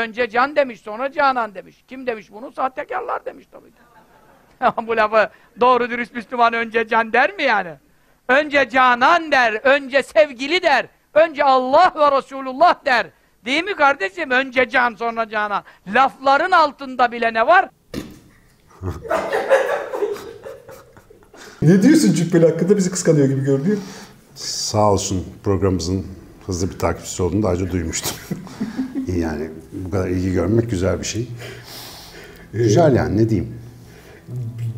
Önce can demiş, sonra Canan demiş. Kim demiş bunu? Sahtekarlar demiş tabii ki. Bu lafı doğru dürüst Müslüman önce can der mi yani? Önce Canan der, önce sevgili der, önce Allah ve Resulullah der. Değil mi kardeşim? Önce can, sonra Canan. Lafların altında bile ne var? Ne diyorsun Cübbeli hakkında? Bizi kıskanıyor gibi görünüyor. Sağ olsun programımızın hızlı bir takipçisi olduğunu daha önce duymuştum. Yani bu kadar ilgi görmek güzel bir şey. Güzel yani, ne diyeyim.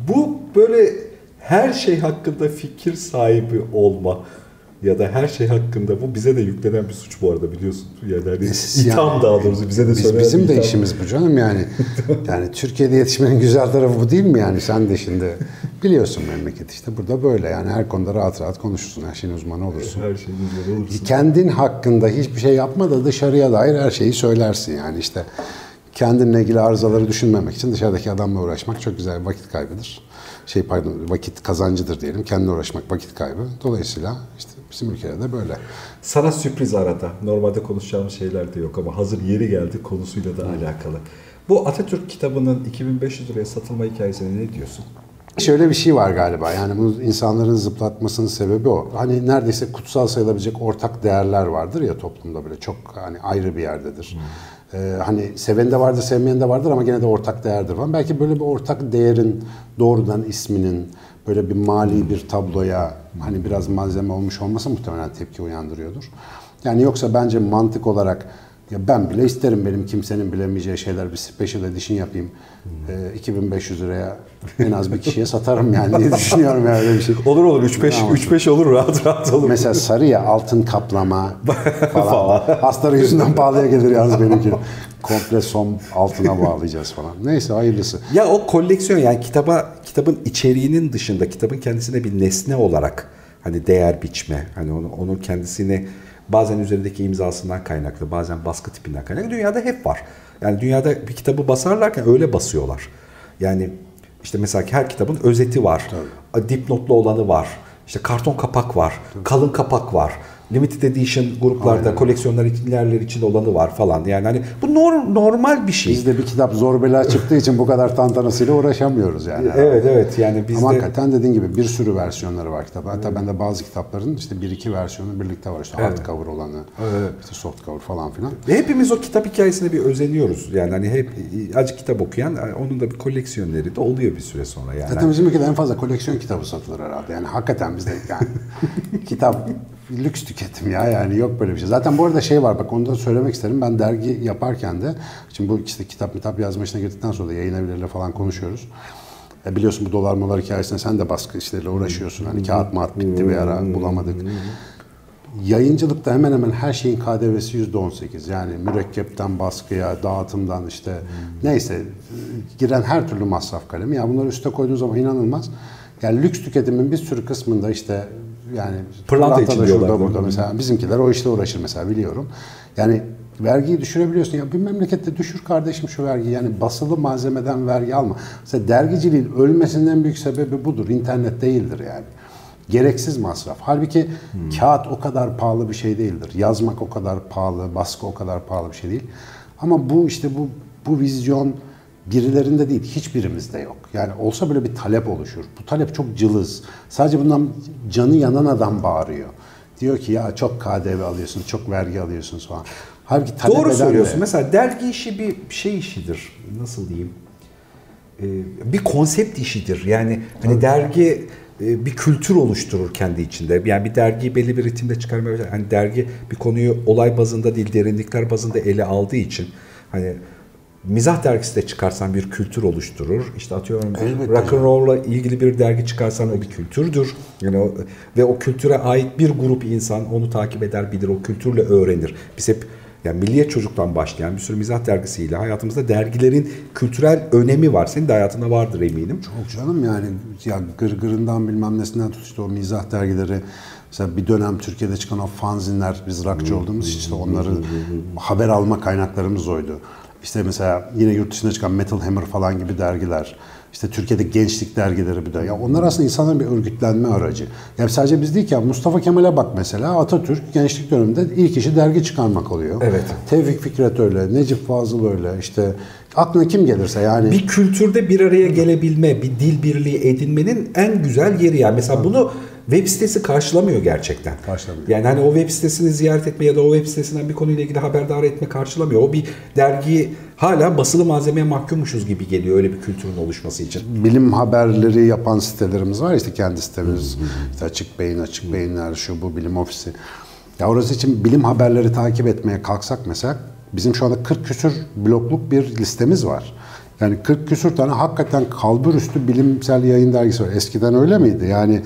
Bu böyle her şey hakkında fikir sahibi olma ya da her şey hakkında, bu bize de yüklenen bir suç bu arada, biliyorsun. Yani itham yani, daha doğrusu bize de söylenen. Bizim de işimiz bu canım yani. Yani Türkiye'de yetişmenin güzel tarafı bu değil mi yani? Sen de şimdi biliyorsun memleket işte burada böyle yani, her konuda rahat rahat konuşursun, her şeyin uzmanı olursun. Her şeyin uzmanı olursun. Kendin hakkında hiçbir şey yapma da dışarıya dair her şeyi söylersin yani işte. Kendinle ilgili arızaları düşünmemek için dışarıdaki adamla uğraşmak çok güzel bir vakit kaybıdır. Vakit kazancıdır diyelim. Kendine uğraşmak vakit kaybı. Dolayısıyla işte bizim ülkede de böyle. Sana sürpriz arada. Normalde konuşacağımız şeyler de yok ama hazır yeri geldi konusuyla da alakalı. Bu Atatürk kitabının 2500 liraya satılma hikayesine ne diyorsun? Şöyle bir şey var galiba. Yani bu insanların zıplatmasının sebebi o. Hani neredeyse kutsal sayılabilecek ortak değerler vardır ya toplumda, böyle çok hani ayrı bir yerdedir. Hani seven de vardır, sevmeyen de vardır ama gene de ortak değerdir falan. Belki böyle bir ortak değerin doğrudan isminin böyle bir mali bir tabloya hani biraz malzeme olmuş olması muhtemelen tepki uyandırıyordur. Yani yoksa bence mantık olarak ya ben bile isterim benim kimsenin bilemeyeceği şeyler, bir special edition yapayım. 2500 liraya en az bir kişiye satarım yani diye düşünüyorum yani öyle bir şey. Olur olur, 3-5 olur, rahat rahat olur. Mesela sarı ya, altın kaplama falan. Hastaları yüzünden pahalıya gelir yalnız benimki. Komple son altına bağlayacağız falan. Neyse, hayırlısı. Ya o koleksiyon yani kitabın içeriğinin dışında kitabın kendisine bir nesne olarak hani değer biçme. Hani onun kendisini bazen üzerindeki imzasından kaynaklı, bazen baskı tipinden kaynaklı. Dünyada hep var. Yani dünyada bir kitabı basarlarken öyle basıyorlar. Yani işte mesela her kitabın özeti var. Tabii. Dipnotlu olanı var. İşte karton kapak var. Tabii. Kalın kapak var. Limited edition gruplarda, aynen, koleksiyonerler için olanı var falan. Yani hani bu normal bir şey. Bizde bir kitap zor bela çıktığı için bu kadar tantanasıyla uğraşamıyoruz yani. Evet evet yani bizde. Ama hakikaten dediğin gibi bir sürü versiyonları var kitap. Hatta evet, bende bazı kitapların işte 1-2 versiyonu birlikte var. İşte hard cover olanı, işte soft cover falan filan. Hepimiz o kitap hikayesine bir özeniyoruz. Yani hani hep azıcık kitap okuyan, onun da bir koleksiyoneri de oluyor bir süre sonra yani. Zaten bizim ülkede en fazla koleksiyon kitabı satılır herhalde. Yani hakikaten bizde yani kitap lüks tüketim ya, yani yok böyle bir şey. Zaten bu arada şey var, bak onu da söylemek isterim. Ben dergi yaparken de, şimdi bu işte kitap yazma işine girdikten sonra da yayın evleriyle falan konuşuyoruz. Biliyorsun bu dolar hikayesinde sen de baskı işleriyle uğraşıyorsun. Hani kağıt mağat bitti bir ara, bulamadık. Yayıncılıkta hemen hemen her şeyin KDV'si %18. Yani mürekkepten baskıya, dağıtımdan işte neyse giren her türlü masraf kalemi. Ya bunları üste koyduğun zaman inanılmaz. Yani lüks tüketimin bir sürü kısmında işte yani pırlanta için diyorlar burada mesela. Bizimkiler o işle uğraşır mesela, biliyorum. Yani vergiyi düşürebiliyorsun. Ya bir memlekette düşür kardeşim şu vergiyi. Yani basılı malzemeden vergi alma. Mesela dergiciliğin ölmesinden büyük sebebi budur. İnternet değildir yani. Gereksiz masraf. Halbuki kağıt o kadar pahalı bir şey değildir. Yazmak o kadar pahalı, baskı o kadar pahalı bir şey değil. Ama bu işte bu vizyon birilerinde değil, hiçbirimizde yok. Yani olsa böyle bir talep oluşur. Bu talep çok cılız. Sadece bundan canı yanan adam bağırıyor. Diyor ki ya çok KDV alıyorsunuz, çok vergi alıyorsunuz falan. Halbuki talep doğru söylüyorsun. Mesela dergi işi bir şey işidir. Nasıl diyeyim? Bir konsept işidir. Yani hani dergi bir kültür oluşturur kendi içinde. Yani bir dergiyi belli bir ritimde çıkarmaya başlar. Hani dergi bir konuyu olay bazında değil, derinlikler bazında ele aldığı için hani mizah dergisi de çıkarsan bir kültür oluşturur. İşte atıyorum rock'n'roll'la ilgili bir dergi çıkarsan o bir kültürdür. Yani ve o kültüre ait bir grup insan onu takip eder, bilir, o kültürle öğrenir. Biz hep yani Milliyet Çocuk'tan başlayan bir sürü mizah dergisiyle hayatımızda dergilerin kültürel önemi var. Senin de hayatında vardır eminim. Çok canım yani ya Gırgır'ından bilmem nesinden tut işte o mizah dergileri. Mesela bir dönem Türkiye'de çıkan o fanzinler, biz rockçı olduğumuz işte onları haber alma kaynaklarımız oydu. İşte mesela yine yurt dışına çıkan Metal Hammer falan gibi dergiler, işte Türkiye'de gençlik dergileri bir de. Ya onlar aslında insanların bir örgütlenme aracı. Ya sadece biz değil ki, Mustafa Kemal'e bak mesela, Atatürk gençlik döneminde ilk işi dergi çıkarmak oluyor. Evet. Tevfik Fikret öyle, Necip Fazıl öyle, işte aklına kim gelirse yani. Bir kültürde bir araya gelebilme, bir dil birliği edinmenin en güzel yeri yani. Mesela bunu web sitesi karşılamıyor gerçekten. Karşılamıyor. Yani hani o web sitesini ziyaret etme ya da o web sitesinden bir konuyla ilgili haberdar etme karşılamıyor. O bir dergiyi hala basılı malzemeye mahkummuşuz gibi geliyor öyle bir kültürün oluşması için. Bilim haberleri yapan sitelerimiz var işte, kendi sitemiz. İşte Açık Beyin, Açık Beyinler, şu bu, Bilim Ofisi. Ya orası için bilim haberleri takip etmeye kalksak mesela, bizim şu anda 40 küsür blokluk bir listemiz var. Yani 40 küsür tane hakikaten kalbur üstü bilimsel yayın dergisi var. Eskiden öyle miydi? Yani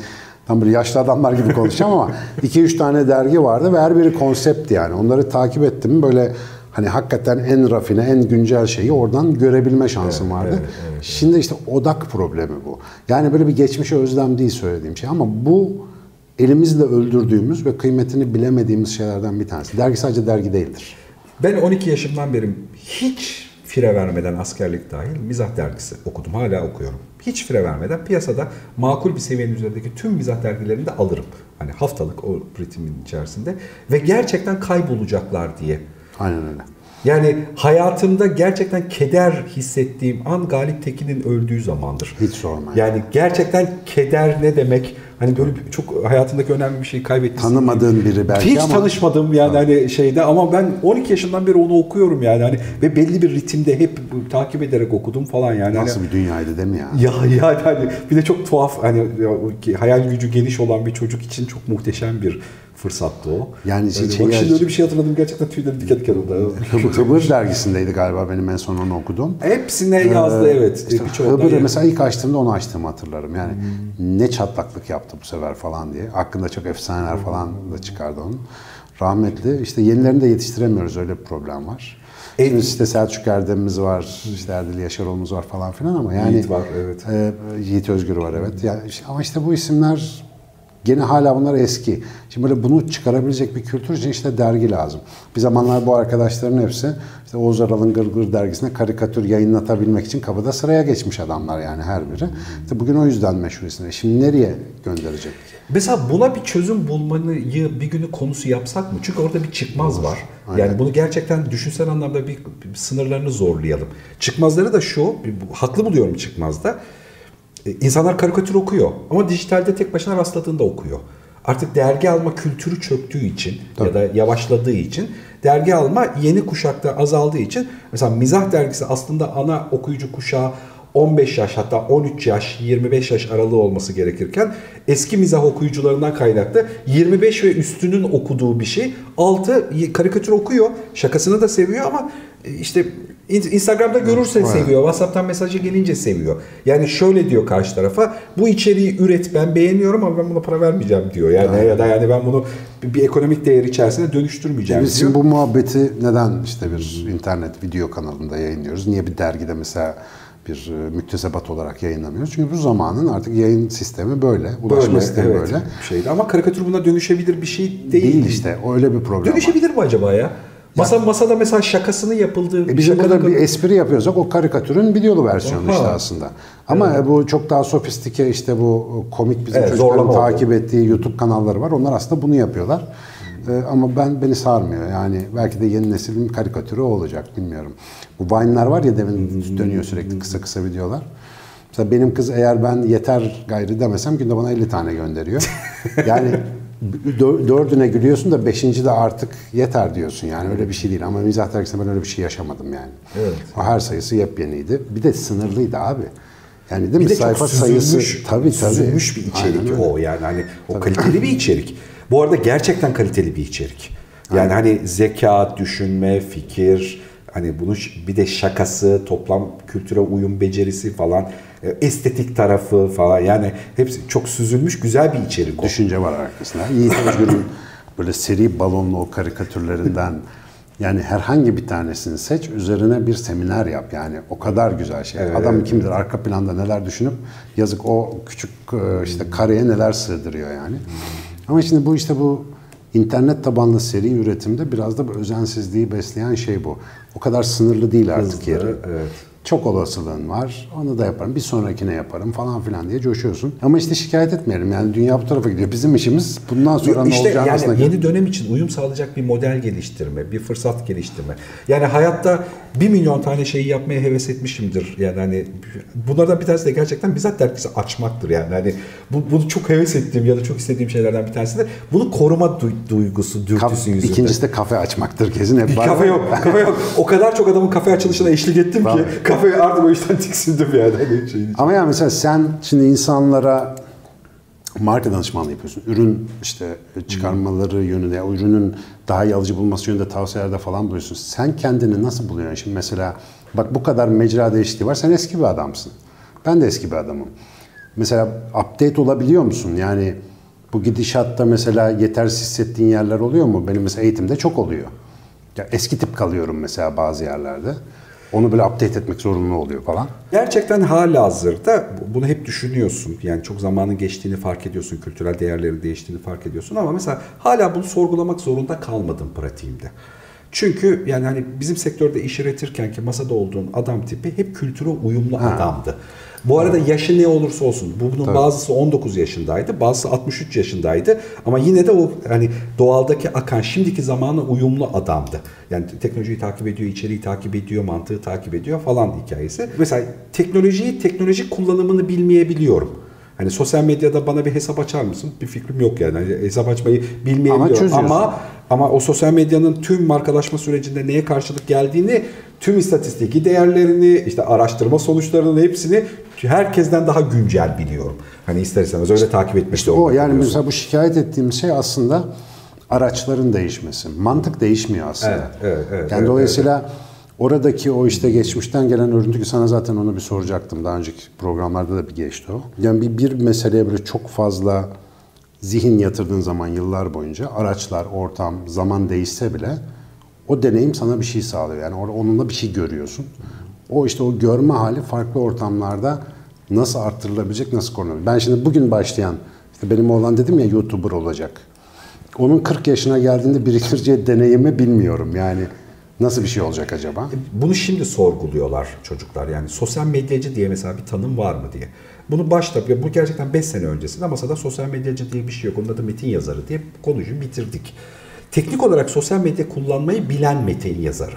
tam böyle yaşlı adamlar gibi konuşacağım ama 2-3 tane dergi vardı ve her biri konsept yani. Onları takip ettim, böyle hani hakikaten en rafine, en güncel şeyi oradan görebilme şansım vardı. Evet. Şimdi işte odak problemi bu. Yani böyle bir geçmişe özlem değil söylediğim şey ama bu elimizle öldürdüğümüz ve kıymetini bilemediğimiz şeylerden bir tanesi. Dergi sadece dergi değildir. Ben 12 yaşımdan beri hiç fire vermeden, askerlik dahil, mizah dergisi okudum. Hala okuyorum. Hiç fire vermeden piyasada makul bir seviyenin üzerindeki tüm mizah dergilerini de alırım. Hani haftalık o ritmin içerisinde. Ve gerçekten kaybolacaklar diye. Aynen öyle. Yani hayatımda gerçekten keder hissettiğim an Galip Tekin'in öldüğü zamandır. Hiç sorma. Yani gerçekten keder ne demek? Hani böyle çok hayatındaki önemli bir şeyi kaybetmişsin. Tanımadığın biri belki hiç ama. Hiç tanışmadım yani hani şeyde, ama ben 12 yaşından beri onu okuyorum yani hani ve belli bir ritimde hep takip ederek okudum falan yani. Nasıl hani bir dünyaydı değil mi ya? Ya hani bir de çok tuhaf, hani hayal gücü geniş olan bir çocuk için çok muhteşem bir fırsattı o. Yani şimdi öyle bir şey hatırladım, gerçekten tüylerim diken diken oldu. Hıbır dergisindeydi galiba benim en son onu okudum. Hepsine yazdı evet. İşte Hıbır'ı mesela ilk açtığımda onu açtığımı hatırlarım yani. Ne çatlaklık yaptı bu sefer falan diye. Hakkında çok efsaneler falan da çıkardı onun. Rahmetli. İşte yenilerini de yetiştiremiyoruz, öyle bir problem var. Şimdi işte Selçuk Erdem'imiz var, işte Erdil Yaşaroğlu'muz var falan filan ama yani. Yiğit var evet. Yiğit Özgür var evet. Yani, ama işte bu isimler gene hala bunlar eski. Şimdi böyle bunu çıkarabilecek bir kültür için işte dergi lazım. Bir zamanlar bu arkadaşların hepsi işte Oğuz Aral'ın Gırgır dergisine karikatür yayınlatabilmek için kapıda sıraya geçmiş adamlar yani her biri. İşte bugün o yüzden meşhur isimler. Şimdi nereye gönderecek? Mesela buna bir çözüm bulmayı bir günü konusu yapsak mı? Çünkü orada bir çıkmaz var. Aynen. Yani bunu gerçekten düşünsel anlamda bir sınırlarını zorlayalım. Çıkmazları da şu, haklı buluyorum çıkmazda. İnsanlar karikatür okuyor ama dijitalde tek başına rastladığında okuyor. Artık dergi alma kültürü çöktüğü için tabii, ya da yavaşladığı için dergi alma yeni kuşakta azaldığı için mesela mizah dergisi aslında ana okuyucu kuşağı 15 yaş hatta 13 yaş 25 yaş aralığı olması gerekirken eski mizah okuyucularından kaynaklı 25 ve üstünün okuduğu bir şey. Altı karikatür okuyor, şakasını da seviyor ama işte Instagram'da görürsen seviyor, WhatsApp'tan mesajı gelince seviyor. Yani şöyle diyor karşı tarafa, bu içeriği üret, ben beğeniyorum ama ben buna para vermeyeceğim diyor. Yani ya da yani ben bunu bir ekonomik değer içerisine dönüştürmeyeceğim diyor. Bizim bu muhabbeti neden işte bir internet video kanalında yayınlıyoruz? Niye bir dergide mesela bir müktesebat olarak yayınlamıyoruz? Çünkü bu zamanın artık yayın sistemi böyle, ulaşma böyle, sistemi evet, böyle. Şeydi. Ama karikatür buna dönüşebilir bir şey değil. Değil işte, öyle bir problem. Dönüşebilir mi acaba ya? Masada mesela şakasını yapıldığı... Biz o kadar bir espri yapıyorsak o karikatürün videolu versiyonu işte aslında. Ama bu çok daha sofistike, işte bu komik bizim çocukların takip ettiği YouTube kanalları var. Onlar aslında bunu yapıyorlar. Ama beni sarmıyor. Yani belki de yeni neslin karikatürü olacak, bilmiyorum. Bu Vine'lar var ya, demin dönüyor sürekli kısa videolar. Mesela benim kız, eğer ben yeter gayrı demesem günde bana 50 tane gönderiyor. Yani... 4'üne gülüyorsun da 5. de artık yeter diyorsun yani, öyle bir şey değil ama mizah dergisinde ben öyle bir şey yaşamadım yani. Evet. O her sayısı yepyeniydi. Bir de sınırlıydı abi. Yani değil mi? Bir de sayfa sayısı süzülmüş bir içerik o yani hani o kaliteli bir içerik. Bu arada gerçekten kaliteli bir içerik. Yani hani zeka, düşünme, fikir, hani bunun bir de şakası, toplam kültüre uyum becerisi falan, estetik tarafı falan, yani hepsi çok süzülmüş güzel bir içerik. Düşünce var arkasında. Yiğit Özgür'ün böyle seri balonlu o karikatürlerinden yani herhangi bir tanesini seç, üzerine bir seminer yap yani, o kadar güzel şey. Evet. Adam kim bilir arka planda neler düşünüp, yazık o küçük işte kareye neler sığdırıyor yani. Ama şimdi bu işte bu İnternet tabanlı seri üretimde biraz da bu özensizliği besleyen şey bu. O kadar sınırlı değil artık hızlı, yeri. Evet. Çok olasılığın var, onu da yaparım, bir sonrakine yaparım falan filan diye coşuyorsun. Ama işte şikayet etmeyelim, yani dünya bu tarafa gidiyor. Bizim işimiz bundan sonra işte ne olacağını yani aslında... Yeni dönem için uyum sağlayacak bir model geliştirme, bir fırsat geliştirme. Yani hayatta 1 milyon tane şeyi yapmaya heves etmişimdir. Yani hani bunlardan bir tanesi de gerçekten bizzat dergisi açmaktır. Yani hani bunu çok heves ettiğim ya da çok istediğim şeylerden bir tanesi de bunu koruma duygusu, dürtüsü yüzünden. İkincisi de kafe açmaktır kesin. Hep kafe yok, kafe yok. O kadar çok adamın kafe açılışına eşlik ettim ki... Kafayı artık o işten tiksindim yani. Ama yani mesela sen şimdi insanlara marka danışmanlığı yapıyorsun. Ürün işte çıkarmaları yönünde, o ürünün daha iyi alıcı bulması yönünde tavsiyelerde falan buluyorsun. Sen kendini nasıl buluyorsun? Şimdi mesela bak bu kadar mecra değişikliği var. Sen eski bir adamsın. Ben de eski bir adamım. Mesela update olabiliyor musun? Yani bu gidişatta mesela yetersiz hissettiğin yerler oluyor mu? Benim mesela eğitimde çok oluyor. Ya eski tip kalıyorum mesela bazı yerlerde. Onu böyle update etmek zorunlu oluyor falan. Gerçekten halihazırda bunu hep düşünüyorsun. Yani çok zamanın geçtiğini fark ediyorsun. Kültürel değerlerin değiştiğini fark ediyorsun. Ama mesela hala bunu sorgulamak zorunda kalmadım pratiğimde. Çünkü yani hani bizim sektörde iş üretirken ki masada olduğun adam tipi hep kültüre uyumlu adamdı. Bu arada yaşı ne olursa olsun. Bunun tabii bazısı 19 yaşındaydı, bazısı 63 yaşındaydı. Ama yine de o hani doğaldaki akan, şimdiki zamana uyumlu adamdı. Yani teknolojiyi takip ediyor, içeriği takip ediyor, mantığı takip ediyor falan hikayesi. Mesela teknolojiyi, teknolojik kullanımını bilmeyebiliyorum. Hani sosyal medyada bana bir hesap açar mısın? Bir fikrim yok yani. Hani hesap açmayı bilmeyebiliyorum. Ama o sosyal medyanın tüm markalaşma sürecinde neye karşılık geldiğini, tüm istatistiki değerlerini, işte araştırma sonuçlarının hepsini herkesten daha güncel biliyorum. Hani ister istemez öyle takip etmek zorunda. O yani mesela bu şikayet ettiğim şey aslında araçların değişmesi. Mantık değişmiyor aslında. Evet, yani dolayısıyla oradaki o işte geçmişten gelen örüntü ki sana zaten onu bir soracaktım. Daha önceki programlarda da bir geçti o. Yani bir meseleye böyle çok fazla zihin yatırdığın zaman yıllar boyunca araçlar, ortam, zaman değişse bile o deneyim sana bir şey sağlıyor. Yani onunla bir şey görüyorsun. O işte o görme hali farklı ortamlarda nasıl arttırılabilecek, nasıl korunabilir? Ben şimdi bugün başlayan, işte benim oğlan dedim ya YouTuber olacak. Onun 40 yaşına geldiğinde biriktireceği deneyimi bilmiyorum yani. Nasıl bir şey olacak acaba? Bunu şimdi sorguluyorlar çocuklar. Yani sosyal medyacı diye mesela bir tanım var mı diye. Bunu başta, bu gerçekten 5 sene öncesinde masada sosyal medyacı diye bir şey yok. Onun adı metin yazarı diye konuyu bitirdik. Teknik olarak sosyal medya kullanmayı bilen metin yazarı.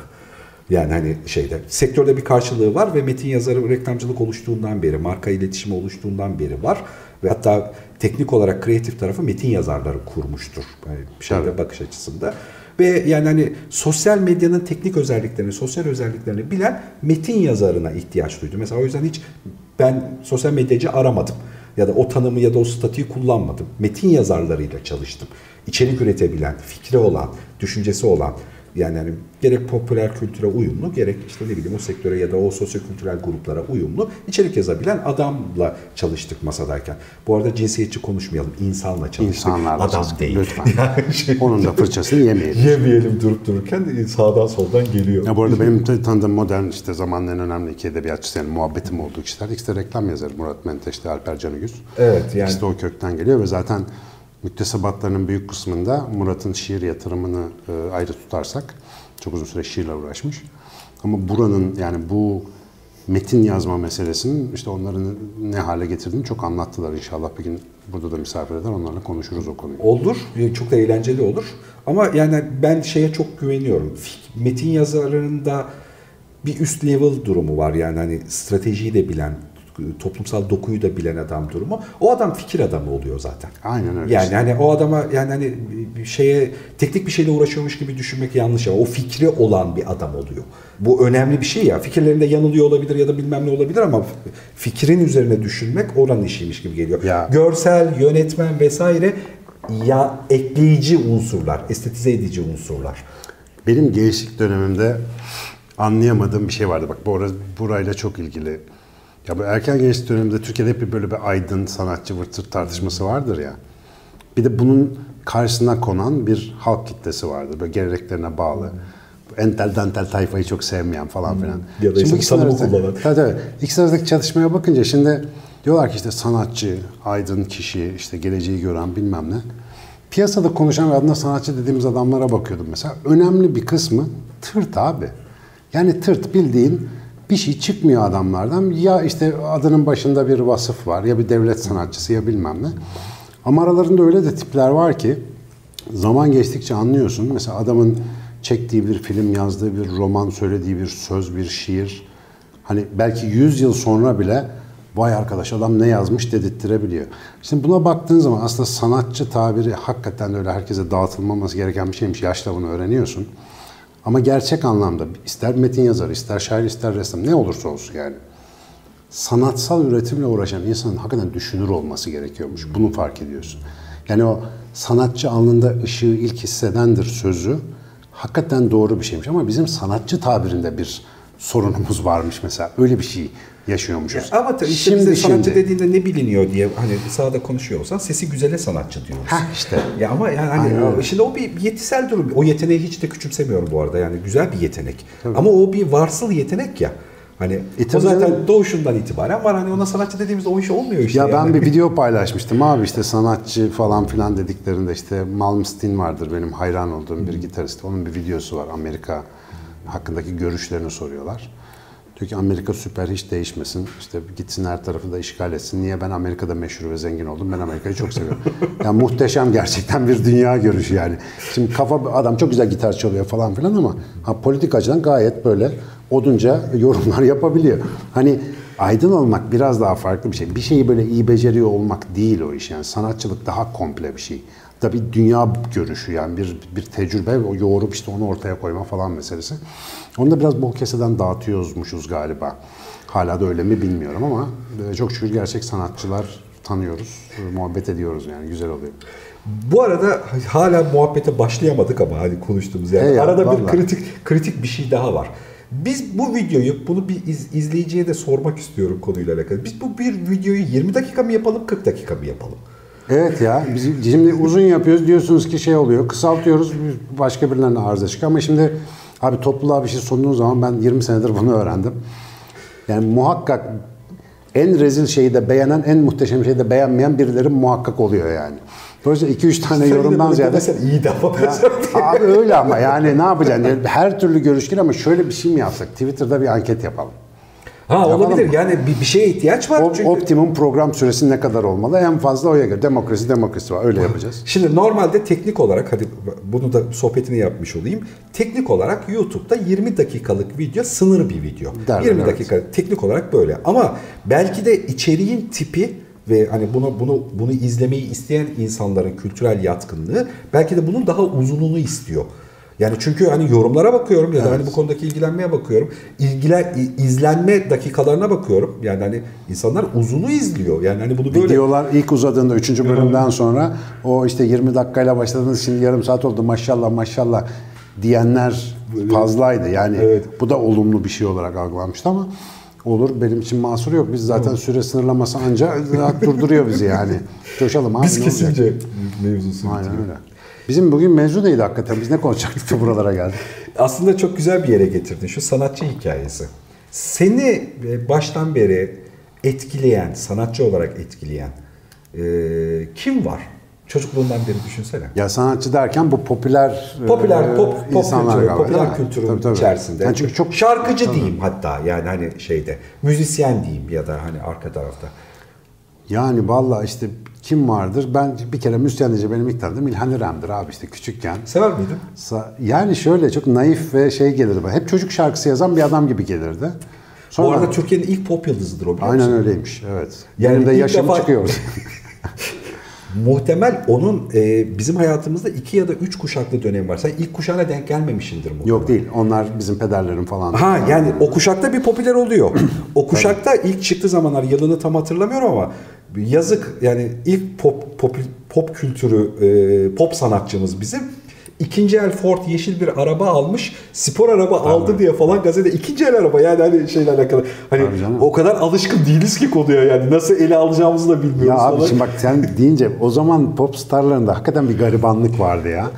Yani hani şeyde, sektörde bir karşılığı var ve metin yazarı reklamcılık oluştuğundan beri, marka iletişimi oluştuğundan beri var. Ve hatta teknik olarak kreatif tarafı metin yazarları kurmuştur. Yani bir şeyde bakış açısında. Ve yani hani sosyal medyanın teknik özelliklerini, sosyal özelliklerini bilen metin yazarına ihtiyaç duydu. Mesela o yüzden hiç ben sosyal medyacı aramadım. Ya da o tanımı ya da o statüyü kullanmadım. Metin yazarlarıyla çalıştım. İçerik üretebilen, fikri olan, düşüncesi olan. Yani hani gerek popüler kültüre uyumlu, gerek işte ne bileyim o sektöre ya da o sosyokültürel gruplara uyumlu içerik yazabilen adamla çalıştık masadayken. Bu arada cinsiyetçi konuşmayalım, insanla çalıştık. İnsanlarla adam çalıştık, değil. Lütfen. Yani onun da fırçasını yemeyelim. Yemeyelim durup dururken sağdan soldan geliyor. Ya bu arada benim tanıdığım modern işte zamanların önemli iki edebiyatçısı yani muhabbetim olduğu kişiler. İkisi de reklam yazarı Murat Menteşli, Alper Canıgüz. Evet yani. İkisi de o kökten geliyor ve zaten müktesebatlarının büyük kısmında Murat'ın şiir yatırımını ayrı tutarsak çok uzun süre şiirle uğraşmış. Ama buranın yani bu metin yazma meselesinin işte onların ne hale getirdiğini çok anlattılar. İnşallah bir gün burada da misafir eder onlarla konuşuruz o konuyu. Olur. Çok da eğlenceli olur. Ama yani ben şeye çok güveniyorum. Metin yazarlarında bir üst level durumu var. Yani hani stratejiyi de bilen, toplumsal dokuyu da bilen adam durumu. O adam fikir adamı oluyor zaten. Aynen öyle. Yani hani o adama yani hani şeye teknik bir şeyle uğraşıyormuş gibi düşünmek yanlış ama o fikri olan bir adam oluyor. Bu önemli bir şey ya. Fikirlerinde yanılıyor olabilir ya da bilmem ne olabilir ama fikrin üzerine düşünmek oranın işiymiş gibi geliyor. Ya. Görsel, yönetmen vesaire ya ekleyici unsurlar, estetize edici unsurlar. Benim gençlik dönemimde anlayamadığım bir şey vardı. Bak burayla çok ilgili. Ya bu erken gençlik döneminde Türkiye'de hep böyle bir aydın, sanatçı, vırtır tartışması vardır ya. Bir de bunun karşısına konan bir halk kitlesi vardır. Böyle geleneklerine bağlı. Entel dantel tayfayı çok sevmeyen falan filan. Ya da şimdi tanımı kullanan. Tabii. İkisi arasındaki çatışmaya bakınca şimdi diyorlar ki işte sanatçı, aydın kişi, işte geleceği gören bilmem ne. piyasada konuşan ve adına sanatçı dediğimiz adamlara bakıyordum mesela. Önemli bir kısmı tırt abi. Yani tırt, bildiğin bir şey çıkmıyor adamlardan. Ya işte adının başında bir vasıf var, ya bir devlet sanatçısı, ya bilmem ne. Ama aralarında öyle de tipler var ki zaman geçtikçe anlıyorsun. Mesela adamın çektiği bir film, yazdığı bir roman, söylediği bir söz, bir şiir. Hani belki 100 yıl sonra bile vay arkadaş adam ne yazmış dedirttirebiliyor. Şimdi buna baktığın zaman aslında sanatçı tabiri hakikaten öyle herkese dağıtılmaması gereken bir şeymiş. Yaşla bunu öğreniyorsun. Ama gerçek anlamda ister metin yazarı, ister şair, ister ressam, ne olursa olsun yani. Sanatsal üretimle uğraşan insanın hakikaten düşünür olması gerekiyormuş. Bunu fark ediyorsun. Yani o sanatçı alnında ışığı ilk hissedendir sözü hakikaten doğru bir şeymiş. Ama bizim sanatçı tabirinde bir sorunumuz varmış mesela. Öyle bir şey yaşıyormuşuz. Ya ama tabii işte şimdi sanatçı dediğinde ne biliniyor diye hani sahada konuşuyor olsan sesi güzele sanatçı diyoruz. Ha işte. Ya ama yani hani şimdi o bir yetisel durum. O yeteneği hiç de küçümsemiyorum bu arada. Yani güzel bir yetenek. Tabii. Ama o bir varsıl yetenek ya. Hani o zaten doğuşundan itibaren var. Hani ona sanatçı dediğimizde o iş olmuyor işte. Ya yani. Ben bir video paylaşmıştım abi işte sanatçı falan filan dediklerinde işte Malmsteen vardır benim hayran olduğum bir gitarist. Onun bir videosu var, Amerika hakkındaki görüşlerini soruyorlar. Diyor ki Amerika süper, hiç değişmesin. İşte gitsin her tarafı da işgal etsin. Niye ben Amerika'da meşhur ve zengin oldum? Ben Amerika'yı çok seviyorum. Yani muhteşem gerçekten bir dünya görüşü yani. Şimdi kafa adam çok güzel gitar çalıyor falan filan ama politik açıdan gayet böyle odunca yorumlar yapabiliyor. Hani aydın olmak biraz daha farklı bir şey. Bir şeyi böyle iyi beceriyor olmak değil o iş yani. Sanatçılık daha komple bir şey. Tabii dünya görüşü yani bir tecrübe, o yoğurup işte onu ortaya koyma falan meselesi. Onu da biraz bol keseden dağıtıyoruzmuşuz galiba. Hala da öyle mi bilmiyorum ama çok şükür gerçek sanatçılar tanıyoruz, muhabbet ediyoruz yani güzel oluyor. Bu arada hala muhabbete başlayamadık ama hani konuştuğumuz yani. Ya, arada vallahi. Bir kritik bir şey daha var. Biz bu videoyu, bunu bir izleyiciye de sormak istiyorum konuyla alakalı. Biz bu bir videoyu 20 dakika mı yapalım, 40 dakika mı yapalım? Evet ya, biz şimdi uzun yapıyoruz diyorsunuz ki şey oluyor, kısaltıyoruz, başka birilerine arıza çıkıyor ama şimdi abi topluluğa bir şey sunduğun zaman ben 20 senedir bunu öğrendim. Yani muhakkak en rezil şeyi de beğenen, en muhteşem şeyi de beğenmeyen birileri muhakkak oluyor yani. Dolayısıyla 2-3 tane sen yorumdan ziyade... iyi de ya, abi öyle ama yani ne yapacaksın? Yani her türlü görüş ama şöyle bir şey mi yapsak? Twitter'da bir anket yapalım. Ha olabilir mı? Yani bir şeye ihtiyaç var çünkü. Optimum program süresi ne kadar olmalı? En fazla oya göre. Demokrasi var. Öyle yapacağız. Şimdi normalde teknik olarak, hadi bunu da sohbetini yapmış olayım. Teknik olarak YouTube'da 20 dakikalık video sınır bir video. Derler, 20 dakika evet. Teknik olarak böyle. Ama belki de içeriğin tipi ve hani bunu izlemeyi isteyen insanların kültürel yatkınlığı belki de bunun daha uzunluğunu istiyor. Yani çünkü hani yorumlara bakıyorum ya da hani bu konudaki ilgilenmeye bakıyorum. İzlenme dakikalarına bakıyorum. Yani hani insanlar uzunu izliyor. Yani hani bunu böyle... Videolar ilk uzadığında 3. bölümden sonra o işte 20 dakikayla başladığınız şimdi yarım saat oldu maşallah maşallah diyenler fazlaydı. Yani evet. Bu da olumlu bir şey olarak algılanmıştı ama olur benim için mahsuru yok. Biz zaten süre sınırlaması ancak durduruyor bizi yani. Coşalım abi. Biz kesince mevzusunu bitiriyor. Öyle. Bizim bugün mevzu neydi hakikaten? Biz ne konuşacaktık da buralara geldik? Aslında çok güzel bir yere getirdin şu sanatçı hikayesi. Seni baştan beri etkileyen, sanatçı olarak etkileyen kim var? Çocukluğundan beri düşünsene. Ya sanatçı derken bu popüler insanlar kültürü, galiba, popüler kültürün tabii. içerisinde. Yani çünkü çok şarkıcı tabii. diyeyim hatta yani hani şeyde, müzisyen diyeyim ya da hani arka tarafta. Yani vallahi işte kim vardır? Ben bir kere müzisyen deyince benim ilk tanıdığım İlhan İrem'dir abi işte küçükken. Sever miydin? Yani şöyle çok naif ve şey gelirdi. Hep çocuk şarkısı yazan bir adam gibi gelirdi. Sonra... Bu arada Türkiye'nin ilk pop yıldızıdır o biliyor musun? Aynen öyleymiş evet. Yani benim de yaşım defa... çıkıyor. Muhtemel onun bizim hayatımızda 2 ya da 3 kuşaklı dönemi var. Sen ilk kuşağına denk gelmemişsindir muhtemelen. Yok değil. Onlar bizim pederlerim falan. Ha yani o kuşakta bir popüler oluyor. O kuşakta ilk çıktığı zamanlar yılını tam hatırlamıyorum ama yazık yani ilk pop kültürü, pop sanatçımız bizim. İkinci el Ford yeşil bir araba almış, spor araba tabii. aldı diye falan gazete ikinci el araba yani hani şeyle alakalı. Hani o kadar alışkın değiliz ki konuya yani nasıl ele alacağımızı da bilmiyoruz. Ya abi şimdi bak sen deyince o zaman pop starlarında hakikaten bir garibanlık vardı ya.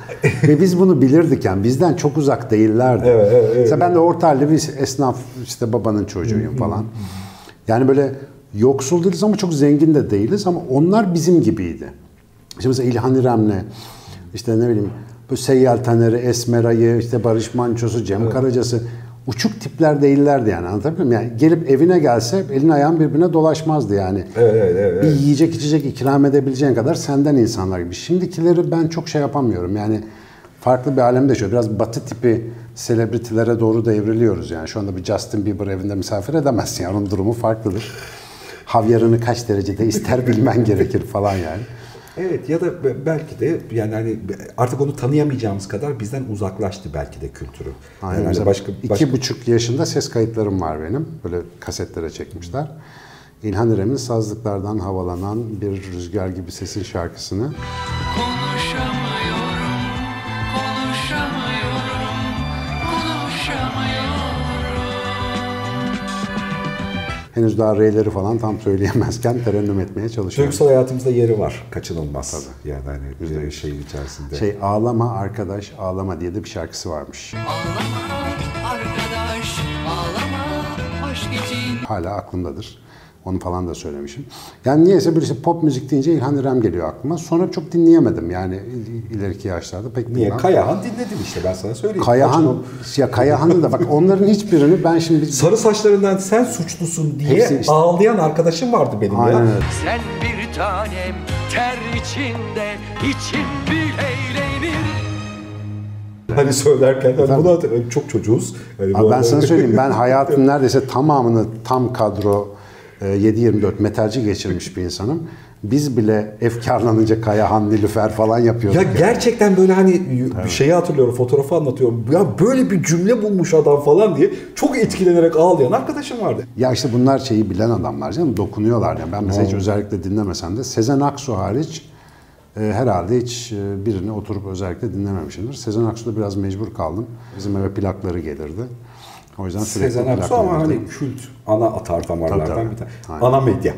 Ve biz bunu bilirdik yani bizden çok uzak değillerdi. Evet, evet, evet. Mesela ben de orta halde bir esnaf işte babanın çocuğuyum falan. Yani böyle yoksul değiliz ama çok zengin de değiliz ama onlar bizim gibiydi. Şimdi mesela İlhan İrem'le işte ne bileyim bu Seyyal Taneri, Esmeray'ı, işte Barış Manço'su, Cem Karaca'sı uçuk tipler değillerdi yani, anlatabiliyor muyum? Yani gelip evine gelse elin ayağın birbirine dolaşmazdı yani. Evet. Bir yiyecek içecek ikram edebileceğin kadar senden insanlar gibi. Şimdikileri ben çok şey yapamıyorum yani, farklı bir alemde şöyle biraz batı tipi selebrittilere doğru da evriliyoruz yani. Şu anda bir Justin Bieber evinde misafir edemezsin yani, onun durumu farklıdır. Havyarını kaç derecede ister bilmen gerekir falan yani. Evet, ya da belki de yani hani artık onu tanıyamayacağımız kadar bizden uzaklaştı belki de kültürü. Aynen. Yani hani başka... 2,5 yaşında ses kayıtlarım var benim. Böyle kasetlere çekmişler. İlhan İrem'in sazlıklardan havalanan bir rüzgar gibi sesin şarkısını. Henüz daha reyleri falan tam söyleyemezken terennüm etmeye çalışıyorum. Türksel hayatımızda yeri var, kaçınılmaz. Tabii. Yani hani bir şeyin içerisinde. Şey, ağlama arkadaş ağlama diye de bir şarkısı varmış. Ağlama arkadaş ağlama hoş geçin. Hala aklımdadır. Onu falan da söylemişim. Yani niyeyse birisi pop müzik deyince İlhan İrem geliyor aklıma. Sonra çok dinleyemedim yani ileriki yaşlarda. Pek niye? Bilmem. Kayahan dinledim işte, ben sana söyleyeyim. Kayahan, ya Kayahan'ı da bak, onların hiçbirini ben şimdi... Sarı saçlarından sen suçlusun diye işte ağlayan arkadaşım vardı benim. Aynen. Ya. Sen bir tanem ter içinde için bir eğlenir. Hani söylerken hani buna çok çocuğuz. Hani abi, ben sana söyleyeyim, ben hayatım neredeyse tamamını tam kadro 7-24 metalci geçirmiş bir insanım. Biz bile efkarlanınca Kayahan, Nilüfer falan yapıyorduk. Ya yani gerçekten böyle hani evet, şeyi hatırlıyorum, fotoğrafı anlatıyorum. Ya böyle bir cümle bulmuş adam falan diye çok etkilenerek ağlayan arkadaşım vardı. Ya işte bunlar şeyi bilen adamlar canım, dokunuyorlar. Yani ben mesela hiç özellikle dinlemesem de Sezen Aksu hariç herhalde hiç birini oturup özellikle dinlememişimdir. Sezen Aksu'da biraz mecbur kaldım. Bizim eve plakları gelirdi. O yüzden Sezen Aksu ama hani kült, ana atar damarlardan bir tane. Aynen. Ana medya.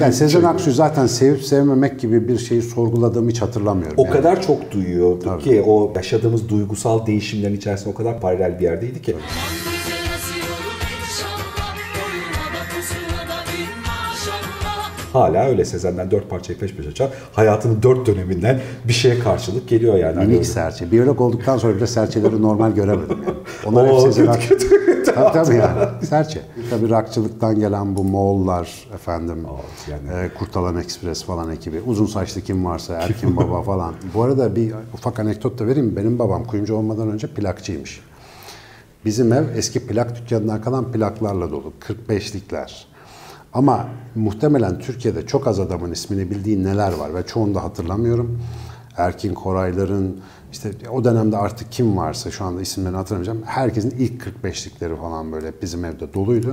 yani Sezen Aksu'yu zaten sevip sevmemek gibi bir şeyi sorguladığımı hiç hatırlamıyorum. O yani kadar çok duyuyorduk tabii ki, o yaşadığımız duygusal değişimlerin içerisinde o kadar paralel bir yerdeydi ki. Tabii. Hala öyle Sezen'den 4 parçayı peş peşe çal. Hayatının 4 döneminden bir şeye karşılık geliyor yani. Minik serçe. Biyolog olduktan sonra bile serçeleri normal göremedim yani. Onlar hep Sezen'den. Tabii yani. Serçe. Tabii rockçılıktan gelen bu Moğollar efendim. Yani. Kurtalan Ekspres falan ekibi. Uzun saçlı kim varsa Erkin Baba falan. Bu arada bir ufak anekdot da vereyim. Benim babam kuyumcu olmadan önce plakçıymış. Bizim ev eski plak dükkanından kalan plaklarla dolu. 45'likler. Ama muhtemelen Türkiye'de çok az adamın ismini bildiği neler var ve çoğunu da hatırlamıyorum. Erkin Korayların, işte o dönemde artık kim varsa, şu anda isimlerini hatırlamayacağım. Herkesin ilk 45'likleri falan böyle bizim evde doluydu.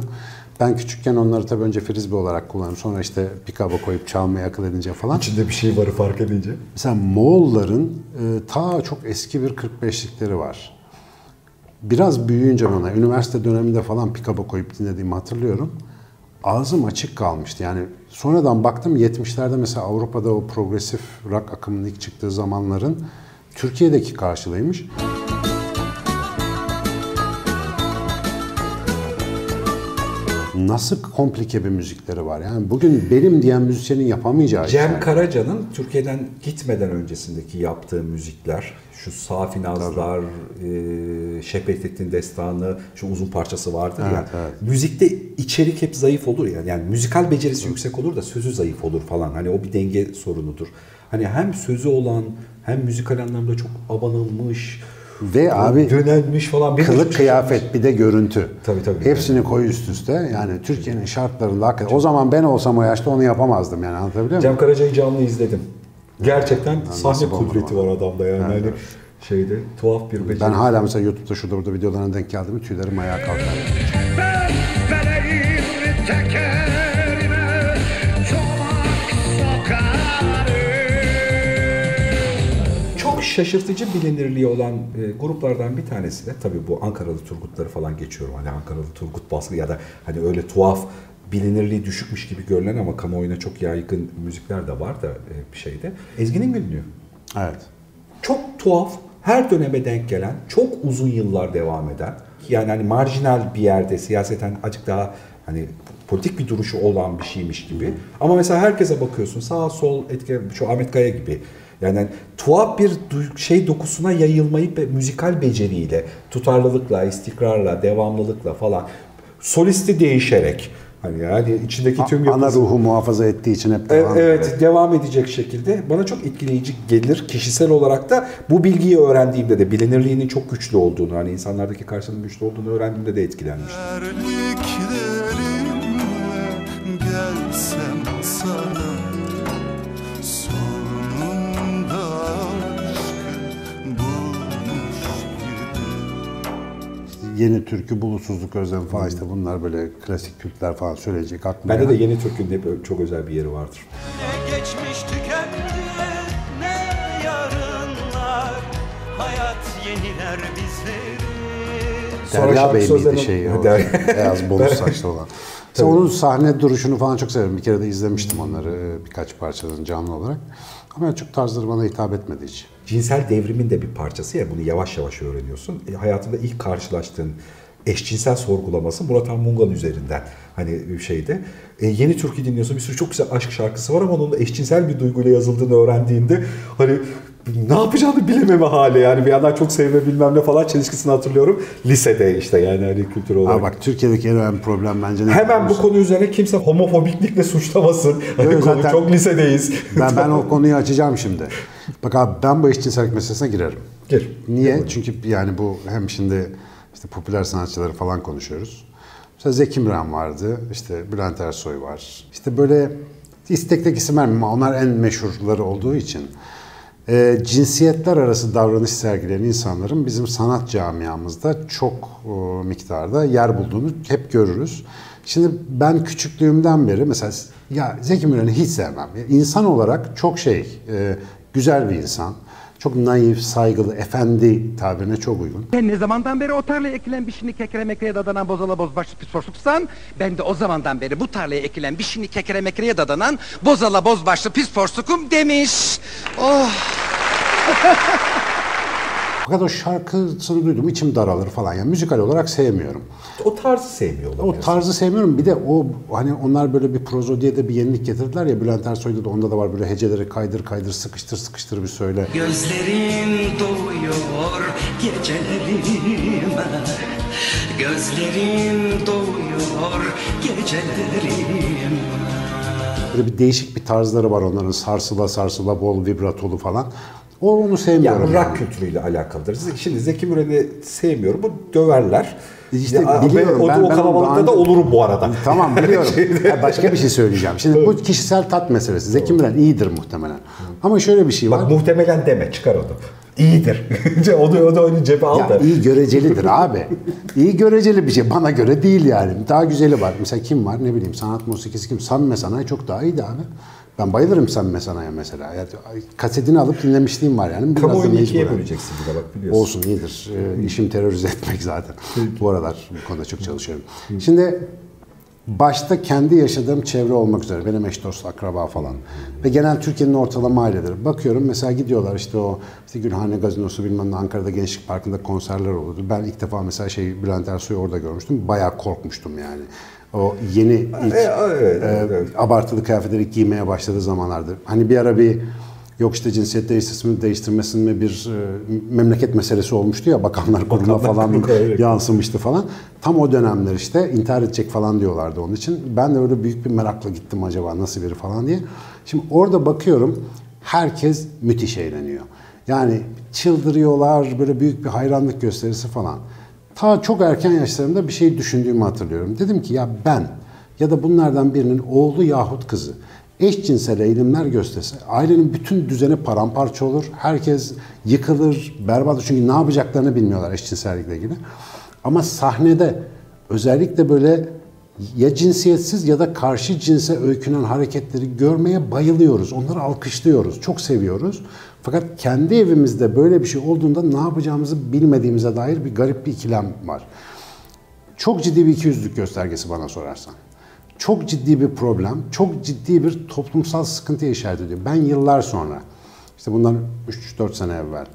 Ben küçükken onları tabii önce frisbee olarak kullandım. Sonra işte pikaba koyup çalmaya akıl edince falan. İçinde bir şey varı fark edince. Mesela Moğolların ta çok eski bir 45'likleri var. Biraz büyüyünce bana, üniversite döneminde falan pikaba koyup dinlediğimi hatırlıyorum. Ağzım açık kalmıştı yani. Sonradan baktım 70'lerde mesela Avrupa'da o progresif rock akımının ilk çıktığı zamanların Türkiye'deki karşılığıymış. Nasıl komplike bir müzikleri var yani, bugün benim diyen müzisyenin yapamayacağı. Cem yani. Karaca'nın Türkiye'den gitmeden öncesindeki yaptığı müzikler, şu Safi Nazlar, Şehbettin Destanı, şu uzun parçası vardır evet, yani. Evet. Müzikte içerik hep zayıf olur yani. Yani müzikal becerisi evet, yüksek olur da sözü zayıf olur falan. Hani o bir denge sorunudur. Hani hem sözü olan hem müzikal anlamda çok abanılmış ve abi dönelmiş falan, bir kılık kıyafet bir de görüntü. Tabii. Hepsini koy üst üste. Yani Türkiye'nin şartlarında hakikaten. O zaman ben olsam o yaşta onu yapamazdım yani, anlatabiliyor muyum? Cem Karaca'yı canlı izledim. Gerçekten yani sahne kudreti var adamda yani. Evet. Hani şeyde tuhaf bir beceri. Ben hala mesela YouTube'da şurada burada videolarına denk geldiğimde tüylerim ayağa kalkar. Şaşırtıcı bilinirliği olan gruplardan bir tanesi de tabii bu Ankaralı Turgutları falan geçiyorum. Hani Ankaralı Turgut baskı ya da hani öyle tuhaf, bilinirliği düşükmüş gibi görülen ama kamuoyuna çok yaygın müzikler de var da bir şeyde. Ezgi'nin Günlüğü. Evet. Çok tuhaf, her döneme denk gelen, çok uzun yıllar devam eden, yani hani marjinal bir yerde siyaseten azıcık daha hani politik bir duruşu olan bir şeymiş gibi. Ama mesela herkese bakıyorsun, sağ sol etki, şu Ahmet Kaya gibi. Yani tuhaf bir şey dokusuna yayılmayı müzikal beceriyle, tutarlılıkla, istikrarla, devamlılıkla falan, solisti değişerek, hani yani içindeki tüm yapısı, ana ruhu muhafaza ettiği için hep devam, evet, devam edecek şekilde bana çok etkileyici gelir. Kişisel olarak da bu bilgiyi öğrendiğimde de bilinirliğinin çok güçlü olduğunu, hani insanlardaki karşılığının güçlü olduğunu öğrendiğimde de etkilenmiştim. Yeni Türkü, Bulutsuzluk Özlem falan, işte bunlar böyle klasik Türkler falan söyleyecek aklıma. Bende de Yeni Türk'ün de çok özel bir yeri vardır. Ne geçmiş tükendi, ne yarınlar, hayat yeniler bizleri. Derya Bey miydi şeyi? Beyaz bolu saçlı olan. Tabii. Onun sahne duruşunu falan çok severim. Bir kere de izlemiştim onları, birkaç parçasını canlı olarak. Ama çok tarzları bana hitap etmedi hiç. Cinsel devrimin de bir parçası ya, bunu yavaş yavaş öğreniyorsun. Hayatında ilk karşılaştığın eşcinsel sorgulaması Murat Anmungan üzerinden, hani şeyde. Yeni Türkü dinliyorsun, bir sürü çok güzel aşk şarkısı var ama onun da eşcinsel bir duyguyla yazıldığını öğrendiğinde hani ne yapacağını bilememe hali, yani bir yandan çok sevme bilmem ne falan çelişkisini hatırlıyorum lisede, işte yani hani kültür olarak. Ha bak, Türkiye'deki en önemli problem bence ne? Hemen bu konu üzerine kimse homofobiklikle suçlamasın. Hani evet, konu çok lisedeyiz. Ben o konuyu açacağım şimdi. Bak abi, ben bu eşcinsellik meselesine girerim. Gir. Niye? Yapalım. Çünkü yani bu hem şimdi işte popüler sanatçıları falan konuşuyoruz. Mesela Zeki Müren vardı, işte Bülent Ersoy var. İşte böyle istekteki isimler, onlar en meşhurları olduğu için. Cinsiyetler arası davranış sergileyen insanların bizim sanat camiamızda çok miktarda yer bulduğunu hep görürüz. Şimdi ben küçüklüğümden beri mesela ya Zeki Müren'i hiç sevmem. İnsan olarak çok güzel bir insan. Çok naif, saygılı, efendi tabirine çok uygun. Sen ne zamandan beri o tarlaya ekilen bir şimdi kekeremekreye dadanan bozala bozbaşlı pisporsuksan, ben de o zamandan beri bu tarlaya ekilen bir şimdi kekeremekreye dadanan bozala bozbaşlı pisporsukum demiş. Oh. Fakat o şarkısını duydum, içim daralır falan. Yani müzikal olarak sevmiyorum. O tarzı sevmiyor olamıyorsun. O tarzı sevmiyorum. Bir de o hani onlar böyle bir prozodiye de bir yenilik getirdiler ya. Bülent Ersoy'da da, onda da var böyle heceleri kaydır kaydır, sıkıştır sıkıştır bir söyle. Gözlerin doğuyor gecelerime, gözlerin doğuyor gecelerime. Böyle bir değişik bir tarzları var onların, sarsıla sarsıla, bol vibratolu falan. Onu sevmiyorum. Yani rock kültürüyle alakalıdır. Şimdi Zeki Müren'i sevmiyorum. Bu döverler. İşte ya, biliyorum. Ben o kalabalıkta da olurum bu arada. Tamam, biliyorum. Başka bir şey söyleyeceğim. Şimdi bu kişisel tat meselesi. Zeki Müren iyidir muhtemelen. Ama şöyle bir şey var. Bak, muhtemelen deme, çıkar onu. İyidir. O da onu cebe al da. Ya, iyi görecelidir abi. İyi göreceli bir şey. Bana göre değil yani. Daha güzeli var. Mesela kim var? Ne bileyim, sanat musikisi kim? Samme Sanayi çok daha iyiydi abi. Ben bayılırım Samme Sanayi'ye mesela. Yani kasetini alıp dinlemişliğim var yani. Kamuoyunu ikiye böleceksin bir de, bak biliyorsun. Olsun, iyidir. İşim terörize etmek zaten. Bu aralar bu konuda çok çalışıyorum. Şimdi başta kendi yaşadığım çevre olmak üzere, benim eş dost, akraba falan ve genel Türkiye'nin ortalama aileleri. Bakıyorum mesela gidiyorlar işte o Gülhane Gazinosu bilmem ne, Ankara'da Gençlik Parkı'nda konserler olurdu. Ben ilk defa mesela Bülent Ersoy'u orada görmüştüm. Bayağı korkmuştum yani. O yeni ilk abartılı kıyafetleri giymeye başladığı zamanlardı. Hani bir ara bir yok işte cinsiyet değiştirmesinin bir memleket meselesi olmuştu ya, bakanlar kuruluna falan yansımıştı falan. Tam o dönemler işte intihar edecek falan diyorlardı onun için. Ben de öyle büyük bir merakla gittim, acaba nasıl biri falan diye. Şimdi orada bakıyorum, herkes müthiş eğleniyor. Yani çıldırıyorlar, böyle büyük bir hayranlık gösterisi falan. Ta çok erken yaşlarımda bir şey düşündüğümü hatırlıyorum. Dedim ki ya ben ya da bunlardan birinin oğlu yahut kızı eşcinsel eğilimler gösterse ailenin bütün düzeni paramparça olur. Herkes yıkılır, berbat. Çünkü ne yapacaklarını bilmiyorlar eşcinsellikle ilgili. Ama sahnede özellikle böyle ya cinsiyetsiz ya da karşı cinse öykünen hareketleri görmeye bayılıyoruz. Onları alkışlıyoruz, çok seviyoruz. Fakat kendi evimizde böyle bir şey olduğunda ne yapacağımızı bilmediğimize dair bir garip bir ikilem var. Çok ciddi bir ikiyüzlülük göstergesi bana sorarsan. Çok ciddi bir problem, çok ciddi bir toplumsal sıkıntıya işaret ediyor. Ben yıllar sonra, işte bundan 3-4 sene evvel,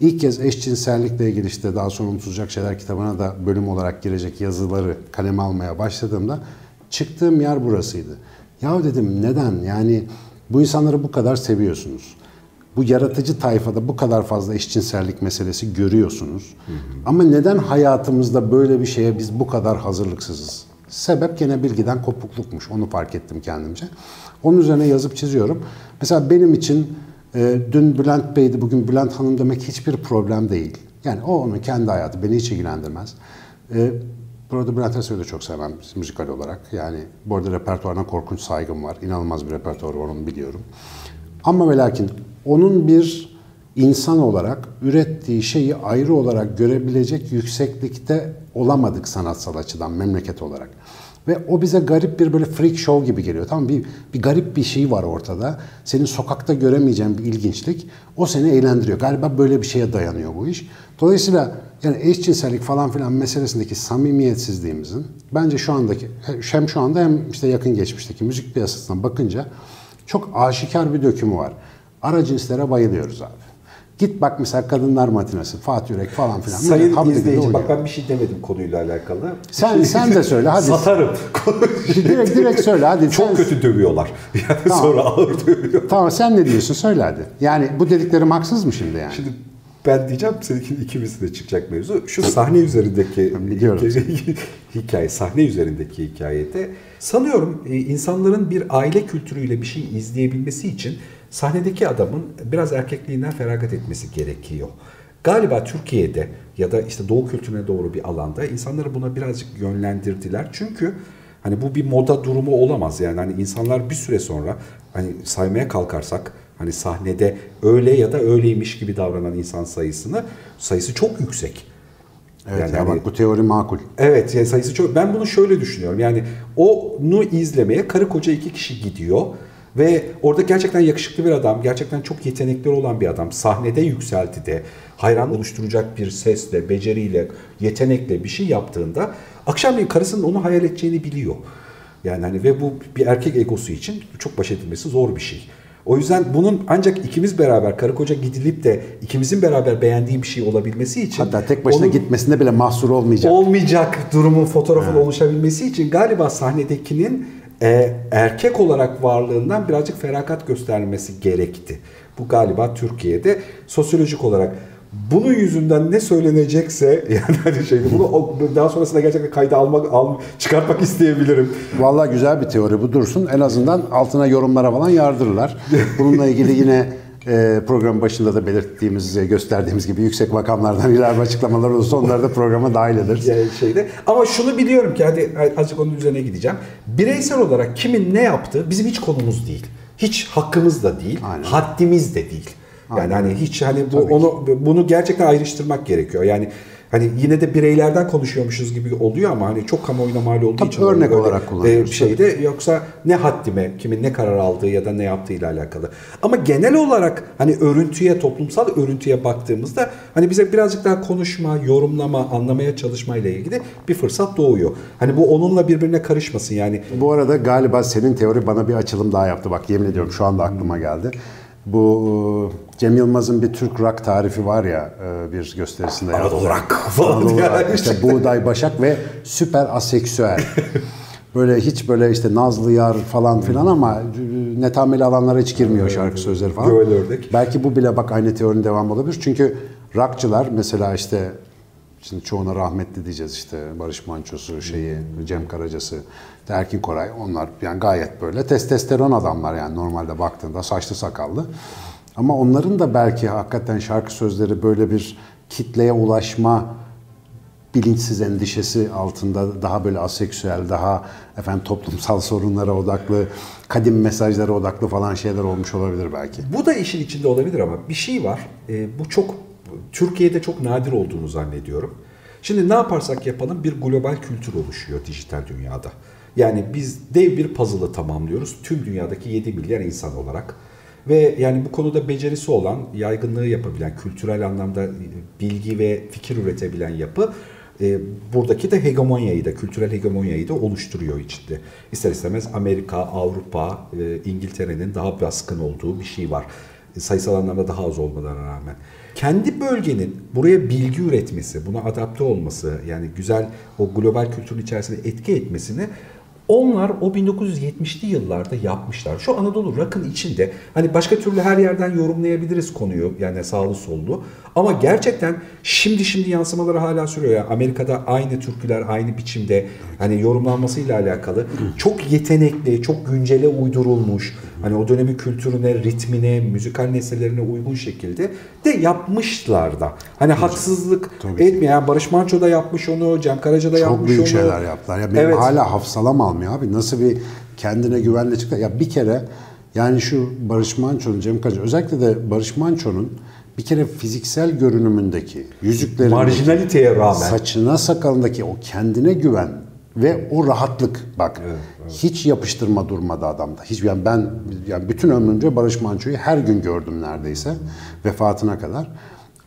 ilk kez eşcinsellikle ilgili işte daha sonra Unutulacak Şeyler kitabına da bölüm olarak girecek yazıları kaleme almaya başladığımda çıktığım yer burasıydı. Ya dedim neden? Yani bu insanları bu kadar seviyorsunuz. Bu bu yaratıcı tayfada bu kadar fazla eşcinsellik meselesi görüyorsunuz. Hı hı. Ama neden hayatımızda böyle bir şeye biz bu kadar hazırlıksızız? Sebep gene bilgiden kopuklukmuş. Onu fark ettim kendimce. Onun üzerine yazıp çiziyorum. Mesela benim için dün Bülent Bey'di, bugün Bülent Hanım demek hiçbir problem değil. Yani o onun kendi hayatı, beni hiç ilgilendirmez. Bu arada Bülent Ersoy'u da çok sevmem müzikal olarak. Yani bu arada repertuarına korkunç saygım var. İnanılmaz bir repertuarı var, onu biliyorum. Ama ve lakin onun bir insan olarak ürettiği şeyi ayrı olarak görebilecek yükseklikte olamadık sanatsal açıdan, memleket olarak. Ve o bize garip bir böyle freak show gibi geliyor. Tamam, bir garip bir şey var ortada. Senin sokakta göremeyeceğin bir ilginçlik. O seni eğlendiriyor. Galiba böyle bir şeye dayanıyor bu iş. Dolayısıyla yani eşcinsellik falan filan meselesindeki samimiyetsizliğimizin bence şu andaki, hem şu anda hem işte yakın geçmişteki müzik piyasasına bakınca çok aşikar bir dökümü var. Ara cinslere bayılıyoruz abi. Git bak mesela Kadınlar Matinesi, Fatih Yürek falan filan. Sayın izleyici, bak ben bir şey demedim konuyla alakalı. Sen de söyle hadi. Satarım. direkt söyle hadi. Çok kötü dövüyorlar. Yani tamam. Sonra ağır dövüyorlar. Tamam, sen ne diyorsun söyle hadi. Yani bu dediklerim haksız mı şimdi yani? Şimdi ben diyeceğim, senin ikimizin de çıkacak mevzu. Şu sahne üzerindeki hikaye, sahne üzerindeki hikayede sanıyorum insanların bir aile kültürüyle bir şey izleyebilmesi için sahnedeki adamın biraz erkekliğinden feragat etmesi gerekiyor. Galiba Türkiye'de ya da işte Doğu kültürüne doğru bir alanda insanları buna birazcık yönlendirdiler. Çünkü hani bu bir moda durumu olamaz. Yani hani insanlar bir süre sonra hani saymaya kalkarsak hani sahnede öyle ya da öyleymiş gibi davranan insan sayısı çok yüksek. Evet, yani bak bu teori makul. Evet, yani sayısı çok. Ben bunu şöyle düşünüyorum. Yani onu izlemeye karı koca iki kişi gidiyor. Ve orada gerçekten yakışıklı bir adam, gerçekten çok yetenekleri olan bir adam, sahnede yükseltide, hayran oluşturacak bir sesle, beceriyle, yetenekle bir şey yaptığında akşamleyin karısının onu hayal edeceğini biliyor. Yani hani ve bu bir erkek egosu için çok baş edilmesi zor bir şey. O yüzden bunun ancak ikimiz beraber karı koca gidilip de ikimizin beraber beğendiği bir şey olabilmesi için, hatta tek başına gitmesinde bile mahsur olmayacak durumun fotoğrafının oluşabilmesi için galiba sahnedekinin erkek olarak varlığından birazcık feragat göstermesi gerekti. Bu galiba Türkiye'de sosyolojik olarak bunun yüzünden ne söylenecekse yani hani şeydi, bunu daha sonrasında gerçekten kayda çıkartmak isteyebilirim. Vallahi güzel bir teori bu, dursun. En azından altına yorumlara falan yardırırlar. Bununla ilgili yine program başında da belirttiğimiz, gösterdiğimiz gibi yüksek makamlardan ilave açıklamalar olursa onları da programa dahil ederiz. Yani şeyde. Ama şunu biliyorum ki, hadi azıcık onun üzerine gideceğim. Bireysel olarak kimin ne yaptığı bizim hiç konumuz değil. Hiç hakkımız da değil, aynen, haddimiz de değil. Yani aynen, hani hiç hani bu, bunu gerçekten ayrıştırmak gerekiyor. Yani hani yine de bireylerden konuşuyormuşuz gibi oluyor ama hani çok kamuoyuna mal olduğu için örnek olarak kullanıyoruz. Şeyde, yoksa ne haddime, kimin ne karar aldığı ya da ne yaptığıyla alakalı. Ama genel olarak hani örüntüye, toplumsal örüntüye baktığımızda hani bize birazcık daha konuşma, yorumlama, anlamaya çalışma ile ilgili bir fırsat doğuyor. Hani bu onunla birbirine karışmasın yani. Bu arada galiba senin teori bana bir açılım daha yaptı. Bak yemin ediyorum şu anda aklıma geldi. Bu Cem Yılmaz'ın bir Türk rock tarifi var ya, bir gösterisinde Anadolu rock falan yani. İşte buğday, başak ve süper aseksüel. Böyle hiç böyle işte Nazlı Yar falan filan ama netameli alanlara hiç girmiyor şarkı sözleri falan. Göl ördek. Belki bu bile bak aynı teorinin devamı olabilir. Çünkü rockçılar mesela işte şimdi çoğuna rahmetli diyeceğiz, işte Barış Manço'su, şeyi, Cem Karaca'sı, Erkin Koray, onlar yani gayet böyle testosteron adamlar yani normalde baktığında, saçlı sakallı. Ama onların da belki hakikaten şarkı sözleri böyle bir kitleye ulaşma bilinçsiz endişesi altında daha böyle aseksüel, daha efendim toplumsal sorunlara odaklı, kadim mesajlara odaklı falan şeyler olmuş olabilir belki. Bu da işin içinde olabilir ama bir şey var. Bu çok Türkiye'de çok nadir olduğunu zannediyorum. Şimdi ne yaparsak yapalım bir global kültür oluşuyor dijital dünyada. Yani biz dev bir puzzle'ı tamamlıyoruz tüm dünyadaki 7 milyar insan olarak. Ve yani bu konuda becerisi olan, yaygınlığı yapabilen, kültürel anlamda bilgi ve fikir üretebilen yapı buradaki de hegemonyayı da, kültürel hegemonyayı da oluşturuyor içinde. İster istemez Amerika, Avrupa, İngiltere'nin daha baskın olduğu bir şey var. Sayısal anlamda daha az olmalarına rağmen. Kendi bölgenin buraya bilgi üretmesi, buna adapte olması, yani güzel o global kültürün içerisinde etki etmesini Onlar o 1970'li yıllarda yapmışlar. Şu Anadolu rock'ın içinde, hani başka türlü her yerden yorumlayabiliriz konuyu, yani sağlı sollu. Ama gerçekten şimdi yansımaları hala sürüyor. Yani Amerika'da aynı türküler aynı biçimde, hani yorumlanmasıyla alakalı. Çok yetenekli, çok güncele uydurulmuş. Hani o dönemin kültürüne, ritmine, müzikal nesnelerine uygun şekilde de yapmışlar da. Hani haksızlık etmeyen, yani Barış Manço da yapmış onu, Cem Karaca da yapmış onu. Çok büyük şeyler yaptılar. Ya benim hala hafsalam almıyor abi. Nasıl bir kendine güvenle çıktı? Ya bir kere yani şu Barış Manço'nun, Cem Karaca, özellikle de Barış Manço'nun bir kere fiziksel görünümündeki, yüzüklerindeki, marjinaliteye rağmen saçına sakalındaki o kendine güven ve o rahatlık, bak hiç yapıştırma durmadı adamda. Hiç, yani ben yani bütün ömrümce Barış Manço'yu her gün gördüm neredeyse vefatına kadar.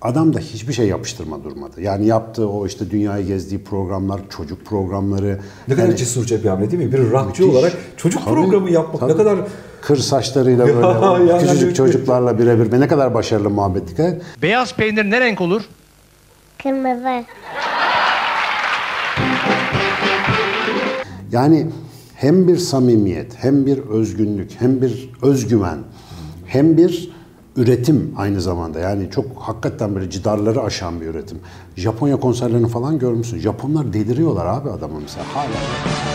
Adamda hiçbir şey yapıştırma durmadı. Yani yaptığı o işte dünyayı gezdiği programlar, çocuk programları. Ne kadar cesurca bir hamle değil mi? Bir rockçı olarak çocuk programı yapmak ne kadar... Kır saçlarıyla böyle ya, küçücük yani çocuklarla birebir ve ne kadar başarılı muhabbetlik. Beyaz peynir ne renk olur? Kırmızı. Yani hem bir samimiyet, hem bir özgünlük, hem bir özgüven, hem bir üretim aynı zamanda. Yani çok hakikaten böyle cidarları aşan bir üretim. Japonya konserlerini falan görmüşsün. Japonlar deliriyorlar abi adamı mesela hala.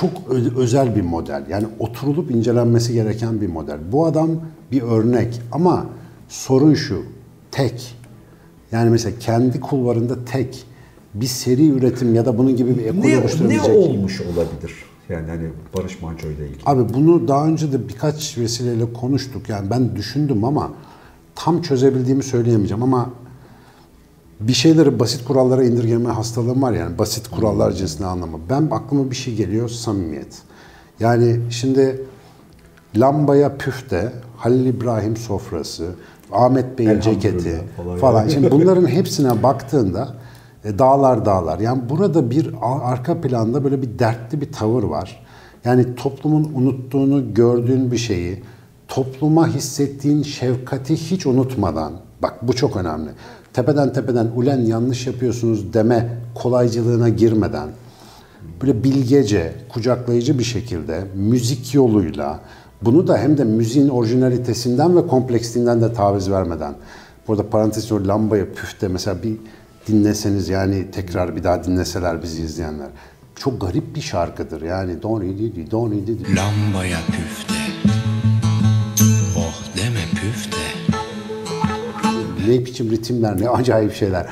Çok özel bir model. Yani oturulup incelenmesi gereken bir model. Bu adam bir örnek ama sorun şu, tek. Yani mesela kendi kulvarında tek. Bir seri üretim ya da bunun gibi bir ekol oluşturabilecek. Ne olmuş olabilir? Yani hani Barış Manço ile ilgili. Abi bunu daha önce de birkaç vesileyle konuştuk. Yani ben düşündüm ama tam çözebildiğimi söyleyemeyeceğim ama bir şeyleri basit kurallara indirgeme hastalığım var, yani basit kurallar cinsine anlamı. Ben aklıma bir şey geliyor, samimiyet. Yani şimdi lambaya püfte, Halil İbrahim sofrası, Ahmet Bey'in ceketi falan. Şimdi bunların hepsine baktığında dağlar. Yani burada bir arka planda böyle bir dertli bir tavır var. Yani toplumun unuttuğunu gördüğün bir şeyi, topluma hissettiğin şefkati hiç unutmadan, bak bu çok önemli. Tepeden ulen yanlış yapıyorsunuz deme kolaycılığına girmeden, böyle bilgece, kucaklayıcı bir şekilde, müzik yoluyla, bunu da hem de müziğin orijinalitesinden ve kompleksliğinden de taviz vermeden. Burada parantez o lambaya püfte mesela bir dinleseniz, yani tekrar bir daha dinleseler bizi izleyenler. Çok garip bir şarkıdır yani. Don idi. Lambaya püfte. Oh deme püfte. Ne biçim ritimler, ne acayip şeyler.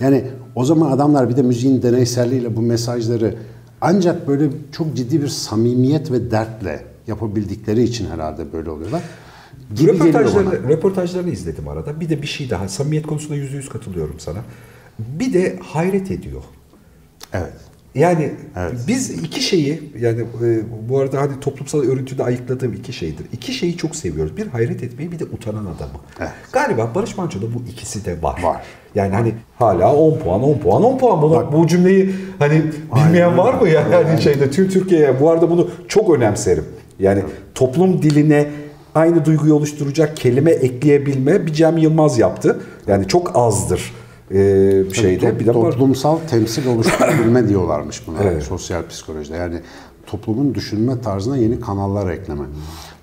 Yani o zaman adamlar bir de müziğin deneyselliğiyle bu mesajları ancak böyle çok ciddi bir samimiyet ve dertle yapabildikleri için herhalde böyle oluyorlar. Röportajlarını izledim arada. Bir de bir şey daha. Samimiyet konusunda %100 katılıyorum sana. Bir de hayret ediyor. Evet. Yani biz iki şeyi, yani bu arada hani toplumsal örüntüde ayıkladığım iki şeydir. İki şeyi çok seviyoruz. Bir hayret etmeyi, bir de utanan adamı. Evet. Galiba Barış Manço'da bu ikisi de var. Var. Yani hani hala 10 puan. Bu cümleyi hani bilmeyen aynen var mı ya? Yani şeyde tüm Türkiye'ye. Bu arada bunu çok önemserim. Yani toplum diline aynı duyguyu oluşturacak kelime ekleyebilme bir Cem Yılmaz yaptı. Yani çok azdır. Bir şeyde bir de toplumsal temsil oluşturabilme diyorlarmış buna. Evet. Sosyal psikolojide. Yani toplumun düşünme tarzına yeni kanallar ekleme.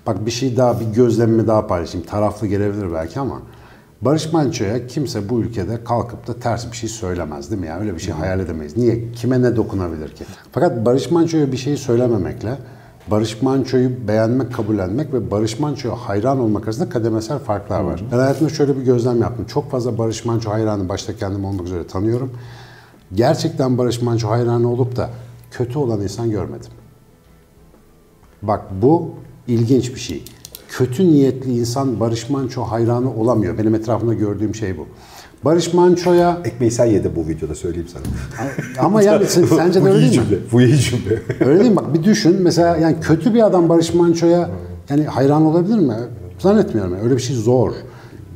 Bak bir şey daha, bir gözlemimi daha paylaşayım. Taraflı gelebilir belki ama Barış Manço'ya kimse bu ülkede kalkıp da ters bir şey söylemez değil mi? Yani öyle bir şey hayal edemeyiz. Niye? Kime ne dokunabilir ki? Fakat Barış Manço'ya bir şey söylememekle Barış Manço'yu beğenmek, kabullenmek ve Barış Manço'ya hayran olmak arasında kademesel farklar var. Ben hayatımda şöyle bir gözlem yaptım. Çok fazla Barış Manço hayranı, başta kendim olmak üzere, tanıyorum. Gerçekten Barış Manço hayranı olup da kötü olan insan görmedim. Bak bu ilginç bir şey. Kötü niyetli insan Barış Manço hayranı olamıyor. Benim etrafımda gördüğüm şey bu. Barış Manço'ya... Ekmeği sen yedin bu videoda, söyleyeyim sana. Ama yani sence de öyle değil mi? Bu iyi cümle. Öyle değil mi? Bak bir düşün. Mesela yani kötü bir adam Barış Manço'ya yani hayran olabilir mi? Zannetmiyorum. Öyle bir şey zor.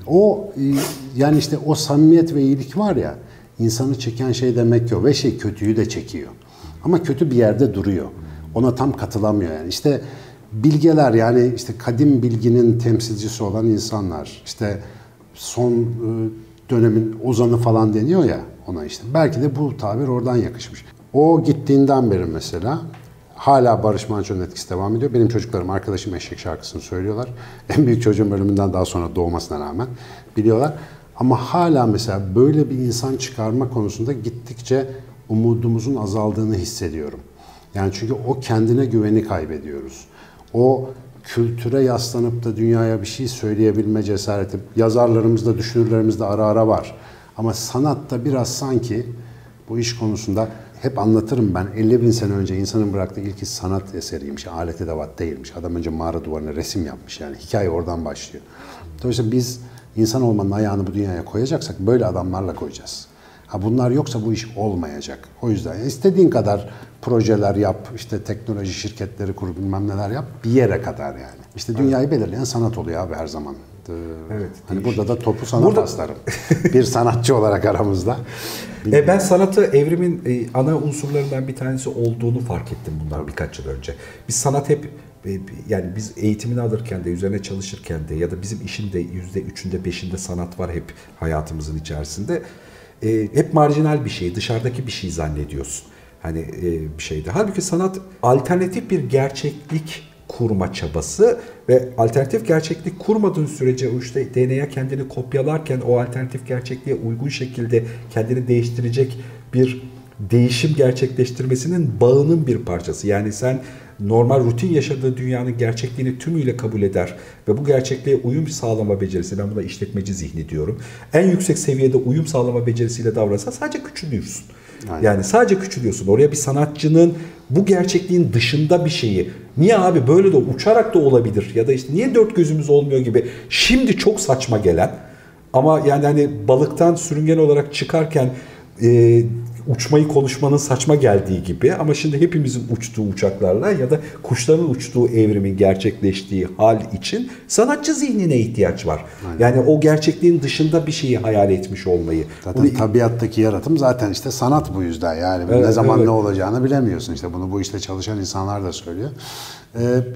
O yani işte o samimiyet ve iyilik var ya, insanı çeken şey demek ki o. Ve şey, kötüyü de çekiyor. Ama kötü bir yerde duruyor. Ona tam katılamıyor yani. İşte bilgeler, yani işte kadim bilginin temsilcisi olan insanlar, işte son dönemin ozanı falan deniyor ya ona işte. Belki de bu tabir oradan yakışmış. O gittiğinden beri mesela hala Barış Manço'nun etkisi devam ediyor. Benim çocuklarım, arkadaşım Eşek şarkısını söylüyorlar. En büyük çocuğun ölümünden daha sonra doğmasına rağmen biliyorlar. Ama hala mesela böyle bir insan çıkarma konusunda gittikçe umudumuzun azaldığını hissediyorum. Yani çünkü o kendine güveni kaybediyoruz. O kültüre yaslanıp da dünyaya bir şey söyleyebilme cesareti yazarlarımızda, düşünürlerimizde ara ara var. Ama sanatta biraz sanki bu iş konusunda hep anlatırım ben, 50 bin sene önce insanın bıraktığı ilk iş sanat eseriymiş, alet edevat değilmiş. Adam önce mağara duvarına resim yapmış, yani hikaye oradan başlıyor. Dolayısıyla biz insan olmanın ayağını bu dünyaya koyacaksak böyle adamlarla koyacağız. Ha bunlar yoksa bu iş olmayacak. O yüzden istediğin kadar projeler yap, işte teknoloji şirketleri kur, bilmem neler yap, bir yere kadar yani. İşte dünyayı belirleyen sanat oluyor abi her zaman. Evet, hani burada da topu sana paslarım. Bir sanatçı olarak aramızda. Ben sanatı evrimin ana unsurlarından bir tanesi olduğunu fark ettim bundan birkaç yıl önce. Biz sanat hep, yani biz eğitimini alırken de, üzerine çalışırken de ya da bizim işin de %3'ünde 5'inde sanat var hep hayatımızın içerisinde. Hep marjinal bir şey, dışarıdaki bir şey zannediyorsun. Hani bir şeydi. Halbuki sanat alternatif bir gerçeklik kurma çabası ve alternatif gerçeklik kurmadığın sürece o işte DNA kendini kopyalarken o alternatif gerçekliğe uygun şekilde kendini değiştirecek bir değişim gerçekleştirmesinin bağının bir parçası. Yani sen normal rutin yaşadığı dünyanın gerçekliğini tümüyle kabul eder ve bu gerçekliğe uyum sağlama becerisi, ben buna işletmeci zihni diyorum, en yüksek seviyede uyum sağlama becerisiyle davranırsan sadece küçülüyorsun. Aynen. Yani sadece küçülüyorsun. Oraya bir sanatçının bu gerçekliğin dışında bir şeyi, niye abi böyle de uçarak da olabilir ya da işte niye dört gözümüz olmuyor gibi şimdi çok saçma gelen ama yani hani balıktan sürüngen olarak çıkarken uçmayı konuşmanın saçma geldiği gibi, ama şimdi hepimizin uçtuğu uçaklarla ya da kuşların uçtuğu evrimin gerçekleştiği hal için sanatçı zihnine ihtiyaç var. Aynen. Yani o gerçekliğin dışında bir şeyi hayal etmiş olmayı. Zaten bunu... tabiattaki yaratım zaten işte sanat bu yüzden yani. Evet, ne zaman evet. Ne olacağını bilemiyorsun işte, bunu bu işte çalışan insanlar da söylüyor.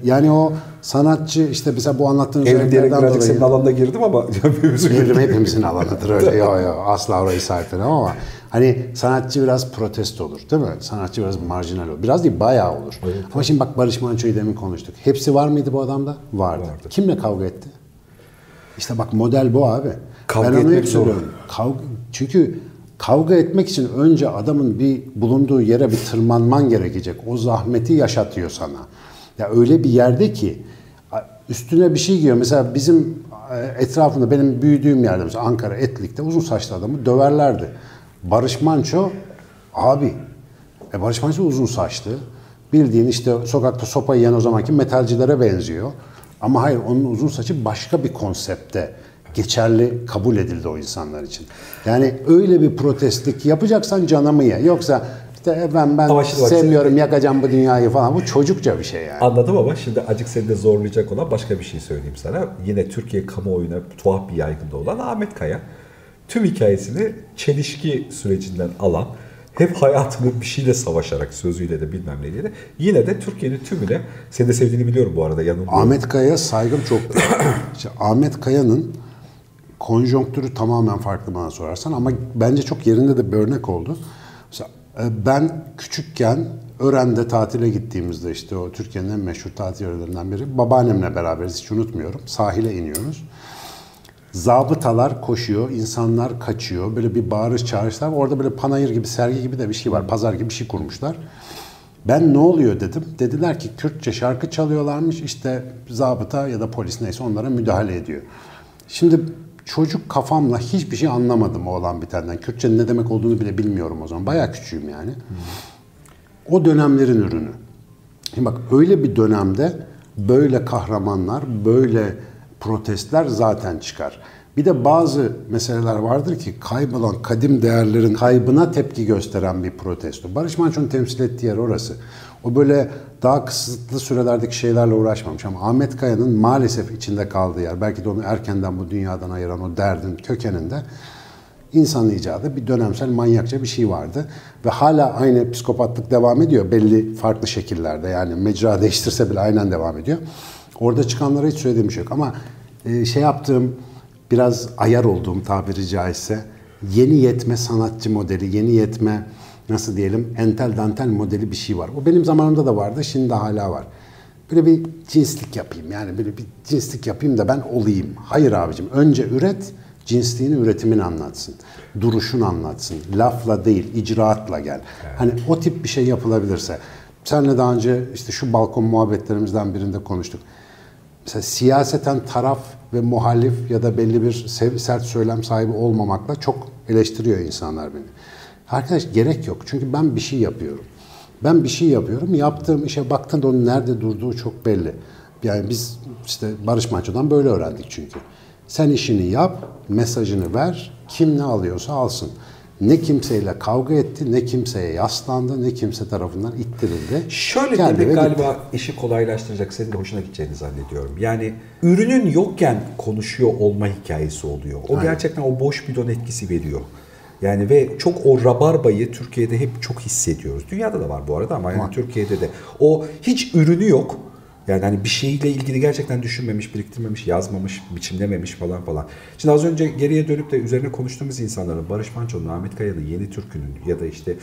Yani o sanatçı işte mesela bu anlattığınız örneklerden dolayı. Senin alanına girdim ama. Girdim, hepimizin alanıdır öyle. Yo, asla orayı sahiplenemem ama. Hani sanatçı biraz protesto olur değil mi? Sanatçı biraz marjinal olur. Biraz değil, bayağı olur. Evet. Ama şimdi bak Barış Manço'yu demin konuştuk. Hepsi var mıydı bu adamda? Vardı. Kimle kavga etti? İşte bak model bu abi. Kavga etmek zor. Çünkü kavga etmek için önce adamın bir bulunduğu yere bir tırmanman gerekecek. O zahmeti yaşatıyor sana. Ya öyle bir yerde ki üstüne bir şey giyiyor. Mesela bizim etrafında, benim büyüdüğüm yerde mesela Ankara Etlik'te uzun saçlı adamı döverlerdi. Barış Manço abi. Barış Manço uzun saçlı. Bildiğin işte sokakta sopa yiyen o zamanki metalcilere benziyor. Ama hayır, onun uzun saçı başka bir konsepte geçerli kabul edildi o insanlar için. Yani öyle bir protestlik yapacaksan canımı ye. Yoksa işte ben sevmiyorum, yakacağım bu dünyayı falan. Bu çocukça bir şey yani. Anladım ama şimdi acık seni de zorlayacak olan başka bir şey söyleyeyim sana. Yine Türkiye kamuoyuna tuhaf bir yaygında olan Ahmet Kaya. Tüm hikayesini çelişki sürecinden alan, hep hayatını bir şeyle savaşarak, sözüyle de bilmem neyle de, yine de Türkiye'nin tümüne, seni de sevdiğini biliyorum bu arada, yanılmıyorum. Ahmet Kaya'ya saygım çok. İşte Ahmet Kaya'nın konjonktürü tamamen farklı bana sorarsan ama bence çok yerinde de bir örnek oldu. Mesela ben küçükken Ören'de tatile gittiğimizde, işte o Türkiye'nin en meşhur tatil yerlerinden biri, babaannemle beraberiz, hiç unutmuyorum, sahile iniyoruz. Zabıtalar koşuyor, insanlar kaçıyor. Böyle bir bağırış çağrışlar. Orada böyle panayır gibi, sergi gibi de bir şey var. Pazar gibi bir şey kurmuşlar. Ben ne oluyor dedim. Dediler ki Kürtçe şarkı çalıyorlarmış. İşte zabıta ya da polis neyse onlara müdahale ediyor. Şimdi çocuk kafamla hiçbir şey anlamadım o olan bitenden. Kürtçenin ne demek olduğunu bile bilmiyorum o zaman. Bayağı küçüğüm yani. O dönemlerin ürünü. Şimdi bak öyle bir dönemde böyle kahramanlar, böyle protestler zaten çıkar. Bir de bazı meseleler vardır ki kaybolan kadim değerlerin kaybına tepki gösteren bir protesto. Barış Manço'nun temsil ettiği yer orası. O böyle daha kısıtlı sürelerdeki şeylerle uğraşmamış ama Ahmet Kaya'nın maalesef içinde kaldığı yer, belki de onu erkenden bu dünyadan ayıran o derdin kökeninde İnsan icadı bir dönemsel manyakça bir şey vardı. Ve hala aynı psikopatlık devam ediyor belli farklı şekillerde. Yani mecra değiştirse bile aynen devam ediyor. Orada çıkanlara hiç söylediğim şey yok. Ama şey yaptığım, biraz ayar olduğum tabiri caizse yeni yetme sanatçı modeli, yeni yetme nasıl diyelim entel dantel modeli bir şey var. O benim zamanımda da vardı, şimdi de hala var. Böyle bir cinslik yapayım yani böyle bir cinslik yapayım da ben olayım. Hayır abicim, önce üret, cinsliğini üretimin anlatsın. Duruşun anlatsın. Lafla değil, icraatla gel. Evet. Hani o tip bir şey yapılabilirse. Seninle daha önce işte şu balkon muhabbetlerimizden birinde konuştuk. Mesela siyaseten taraf ve muhalif ya da belli bir sert söylem sahibi olmamakla çok eleştiriyor insanlar beni. Arkadaş gerek yok. Çünkü ben bir şey yapıyorum. Ben bir şey yapıyorum. Yaptığım işe baktığında onun nerede durduğu çok belli. Yani biz işte Barış Manço'dan böyle öğrendik çünkü. Sen işini yap, mesajını ver, kim ne alıyorsa alsın. Ne kimseyle kavga etti, ne kimseye yaslandı, ne kimse tarafından ittirildi. Şöyle demek galiba işi kolaylaştıracak, senin de hoşuna gideceğini zannediyorum. Yani ürünün yokken konuşuyor olma hikayesi oluyor. O aynen. Gerçekten o boş bidon etkisi veriyor. Yani ve çok o rabarbayı Türkiye'de hep çok hissediyoruz. Dünyada da var bu arada ama yani Türkiye'de de. O hiç ürünü yok. Yani hani bir şeyle ilgili gerçekten düşünmemiş, biriktirmemiş, yazmamış, biçimlememiş falan. Şimdi az önce geriye dönüp de üzerine konuştuğumuz insanların, Barış Manço'nun, Ahmet Kaya'nın, Yeni Türkü'nün ya da işte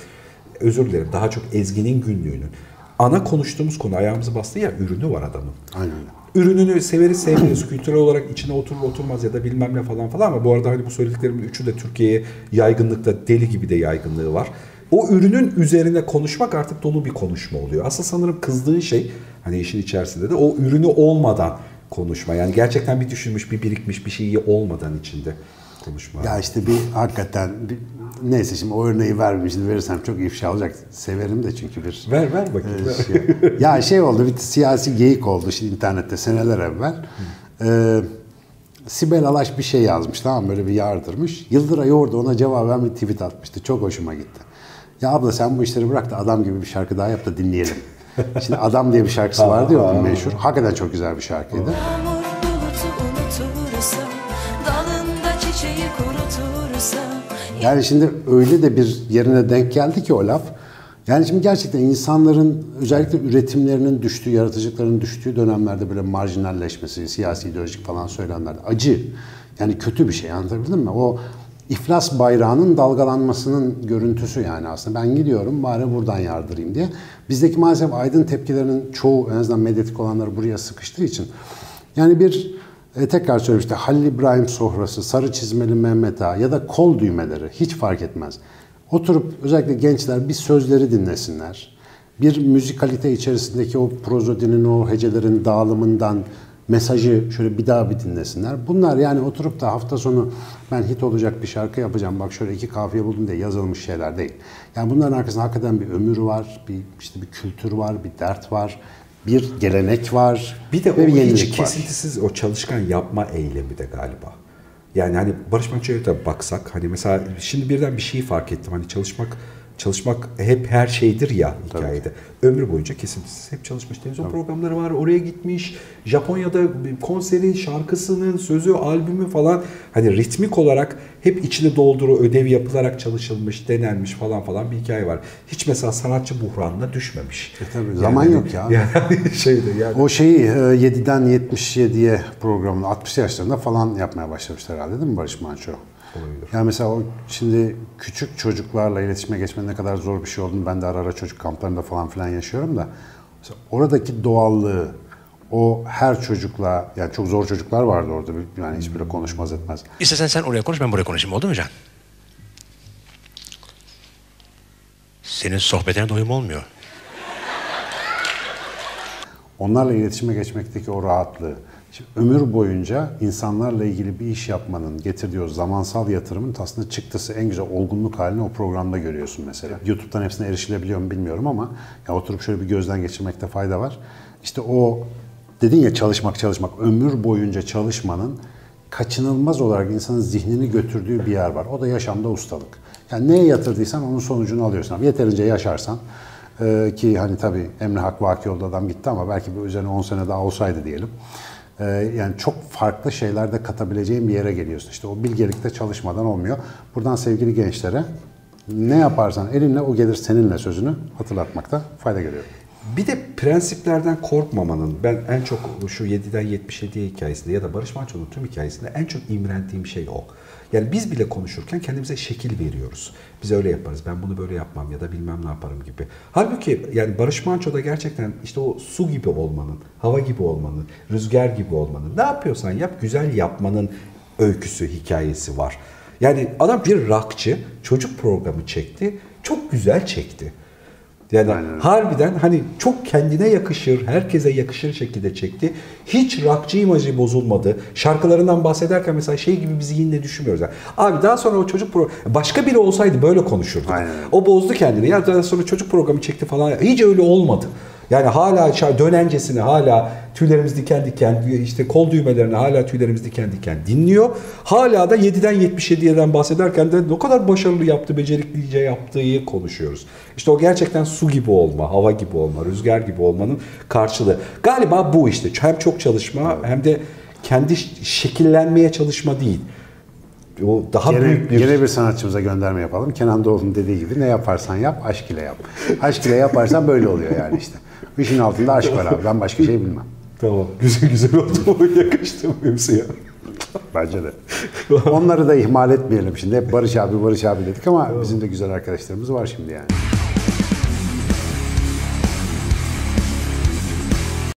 özür dilerim daha çok Ezgi'nin Günlüğü'nün ana konuştuğumuz konu, ayağımızı bastığı yer ürünü var adamın. Aynen. Ürününü severiz sevmeyiz, kültürel olarak içine oturur oturmaz ya da bilmem ne falan ama bu arada hani bu söylediklerimin üçü de Türkiye'ye yaygınlıkta deli gibi de yaygınlığı var. O ürünün üzerine konuşmak artık dolu bir konuşma oluyor. Asıl sanırım kızdığı şey hani işin içerisinde de o ürünü olmadan konuşma. Yani gerçekten bir düşünmüş, bir birikmiş bir şeyi olmadan içinde konuşma. Ya işte bir hakikaten bir, neyse şimdi o örneği vermiştim. Verirsem çok ifşa olacak. Severim de çünkü bir... Ver bakayım. Şey. Ya şey oldu, bir siyasi geyik oldu şimdi internette seneler evvel. Sibel Alaş bir şey yazmış, tamam mı? Böyle bir yardırmış. Yıldıray orada ona cevaben bir tweet atmıştı. Çok hoşuma gitti. Ya abla sen bu işleri bırak da adam gibi bir şarkı daha yap da dinleyelim. Şimdi Adam diye bir şarkısı vardı ya onun meşhur. Hakikaten çok güzel bir şarkıydı. Yani şimdi öyle de bir yerine denk geldi ki o laf. Yani şimdi gerçekten insanların özellikle üretimlerinin düştüğü, yaratıcılıklarının düştüğü dönemlerde böyle marjinalleşmesi, siyasi, ideolojik falan söylemlerde acı. Yani kötü bir şey, anlatabildim mi? O İflas bayrağının dalgalanmasının görüntüsü yani aslında. Ben gidiyorum bari buradan yardırayım diye. Bizdeki maalesef aydın tepkilerinin çoğu, en azından medyatik olanları buraya sıkıştığı için. Yani bir tekrar söyleyeyim işte Halil İbrahim Sohrası, Sarı Çizmeli Mehmet Ağa ya da kol düğmeleri hiç fark etmez. Oturup özellikle gençler bir sözleri dinlesinler. Bir müzikalite içerisindeki o prozodinin, o hecelerin dağılımından mesajı şöyle bir daha bir dinlesinler. Bunlar yani oturup da hafta sonu ben hit olacak bir şarkı yapacağım, bak şöyle iki kafiye buldum diye yazılmış şeyler değil. Yani bunların arkasında hakikaten bir ömür var, bir işte bir kültür var, bir dert var, bir gelenek var. Bir de o hiç kesintisiz o çalışkan yapma eylemi de galiba. Yani hani Barış Manço'ya da baksak hani mesela şimdi birden bir şeyi fark ettim. Hani çalışmak hep her şeydir ya hikayede. Tabii. Ömür boyunca kesintisiz hep çalışmış. Televizyon programları var, oraya gitmiş. Japonya'da konserin, şarkısının, sözü, albümü falan. Hani ritmik olarak hep içini dolduruyor, ödev yapılarak çalışılmış, denenmiş falan bir hikaye var. Hiç mesela sanatçı buhranına düşmemiş. Tabii, yani, zaman yok ya. Yani şeyde yani. O şeyi 7'den 77'ye programını 60 yaşlarında falan yapmaya başlamışlar herhalde değil mi Barış Manço? Olabilir. Yani mesela o şimdi küçük çocuklarla iletişime geçmenin ne kadar zor bir şey olduğunu ben de ara ara çocuk kamplarında falan yaşıyorum da oradaki doğallığı, o her çocukla, yani çok zor çocuklar vardı orada, yani hiç böyle konuşmaz etmez. İstersen sen oraya konuş, ben buraya konuşayım, oldu mu Can? Senin sohbetine doyum olmuyor. Onlarla iletişime geçmekteki o rahatlığı. Şimdi ömür boyunca insanlarla ilgili bir iş yapmanın getirdiği o zamansal yatırımın aslında çıktısı, en güzel olgunluk halini o programda görüyorsun mesela. YouTube'dan hepsine erişilebiliyor mu bilmiyorum ama ya oturup şöyle bir gözden geçirmekte fayda var. İşte o dedin ya çalışmak, ömür boyunca çalışmanın kaçınılmaz olarak insanın zihnini götürdüğü bir yer var. O da yaşamda ustalık. Yani neye yatırdıysan onun sonucunu alıyorsun. Yeterince yaşarsan ki hani tabii Emre Hak Vakioğlu adam gitti ama belki bu üzerine 10 sene daha olsaydı diyelim. Yani çok farklı şeyler de katabileceğin bir yere geliyorsun. İşte o bilgelikte çalışmadan olmuyor. Buradan sevgili gençlere ne yaparsan elinle o gelir seninle sözünü hatırlatmakta fayda görüyorum. Bir de prensiplerden korkmamanın, ben en çok şu 7'den 77'ye hikayesinde ya da Barış Manço'nun tüm hikayesinde en çok imrendiğim şey o. Yani biz bile konuşurken kendimize şekil veriyoruz. Biz öyle yaparız, ben bunu böyle yapmam ya da bilmem ne yaparım gibi. Halbuki yani Barış Manço'da gerçekten işte o su gibi olmanın, hava gibi olmanın, rüzgar gibi olmanın, ne yapıyorsan yap güzel yapmanın öyküsü, hikayesi var. Yani adam bir rockçı, çocuk programı çekti, çok güzel çekti. Yani aynen, harbiden hani çok kendine yakışır, herkese yakışır şekilde çekti. Hiç rockçı imajı bozulmadı. Şarkılarından bahsederken mesela şey gibi bizi yine düşünmüyoruz. Yani, abi daha sonra o çocuk programı, başka biri olsaydı böyle konuşurduk. Aynen. O bozdu kendini. Ya daha sonra çocuk programı çekti falan. Hiç öyle olmadı. Yani hala dönencesini, hala tüylerimiz diken diken, işte kol düğmelerini hala tüylerimiz diken diken dinliyor. Hala da 7'den 77'den bahsederken de ne kadar başarılı yaptı, beceriklice yaptığı konuşuyoruz. İşte o gerçekten su gibi olma, hava gibi olma, rüzgar gibi olmanın karşılığı. Galiba bu işte. Hem çok çalışma hem de kendi şekillenmeye çalışma değil. O daha büyük bir... Yine bir sanatçımıza gönderme yapalım. Kenan Doğulu'nun dediği gibi ne yaparsan yap, aşk ile yap. Aşk ile yaparsan böyle oluyor yani işte. İşin altında aşk var abi. Ben başka şey bilmem. Tamam. Güzel güzel oldu. Yakıştı bu hepsi ya. Bence de. Onları da ihmal etmeyelim şimdi. Hep Barış abi dedik ama bizim de güzel arkadaşlarımız var şimdi yani.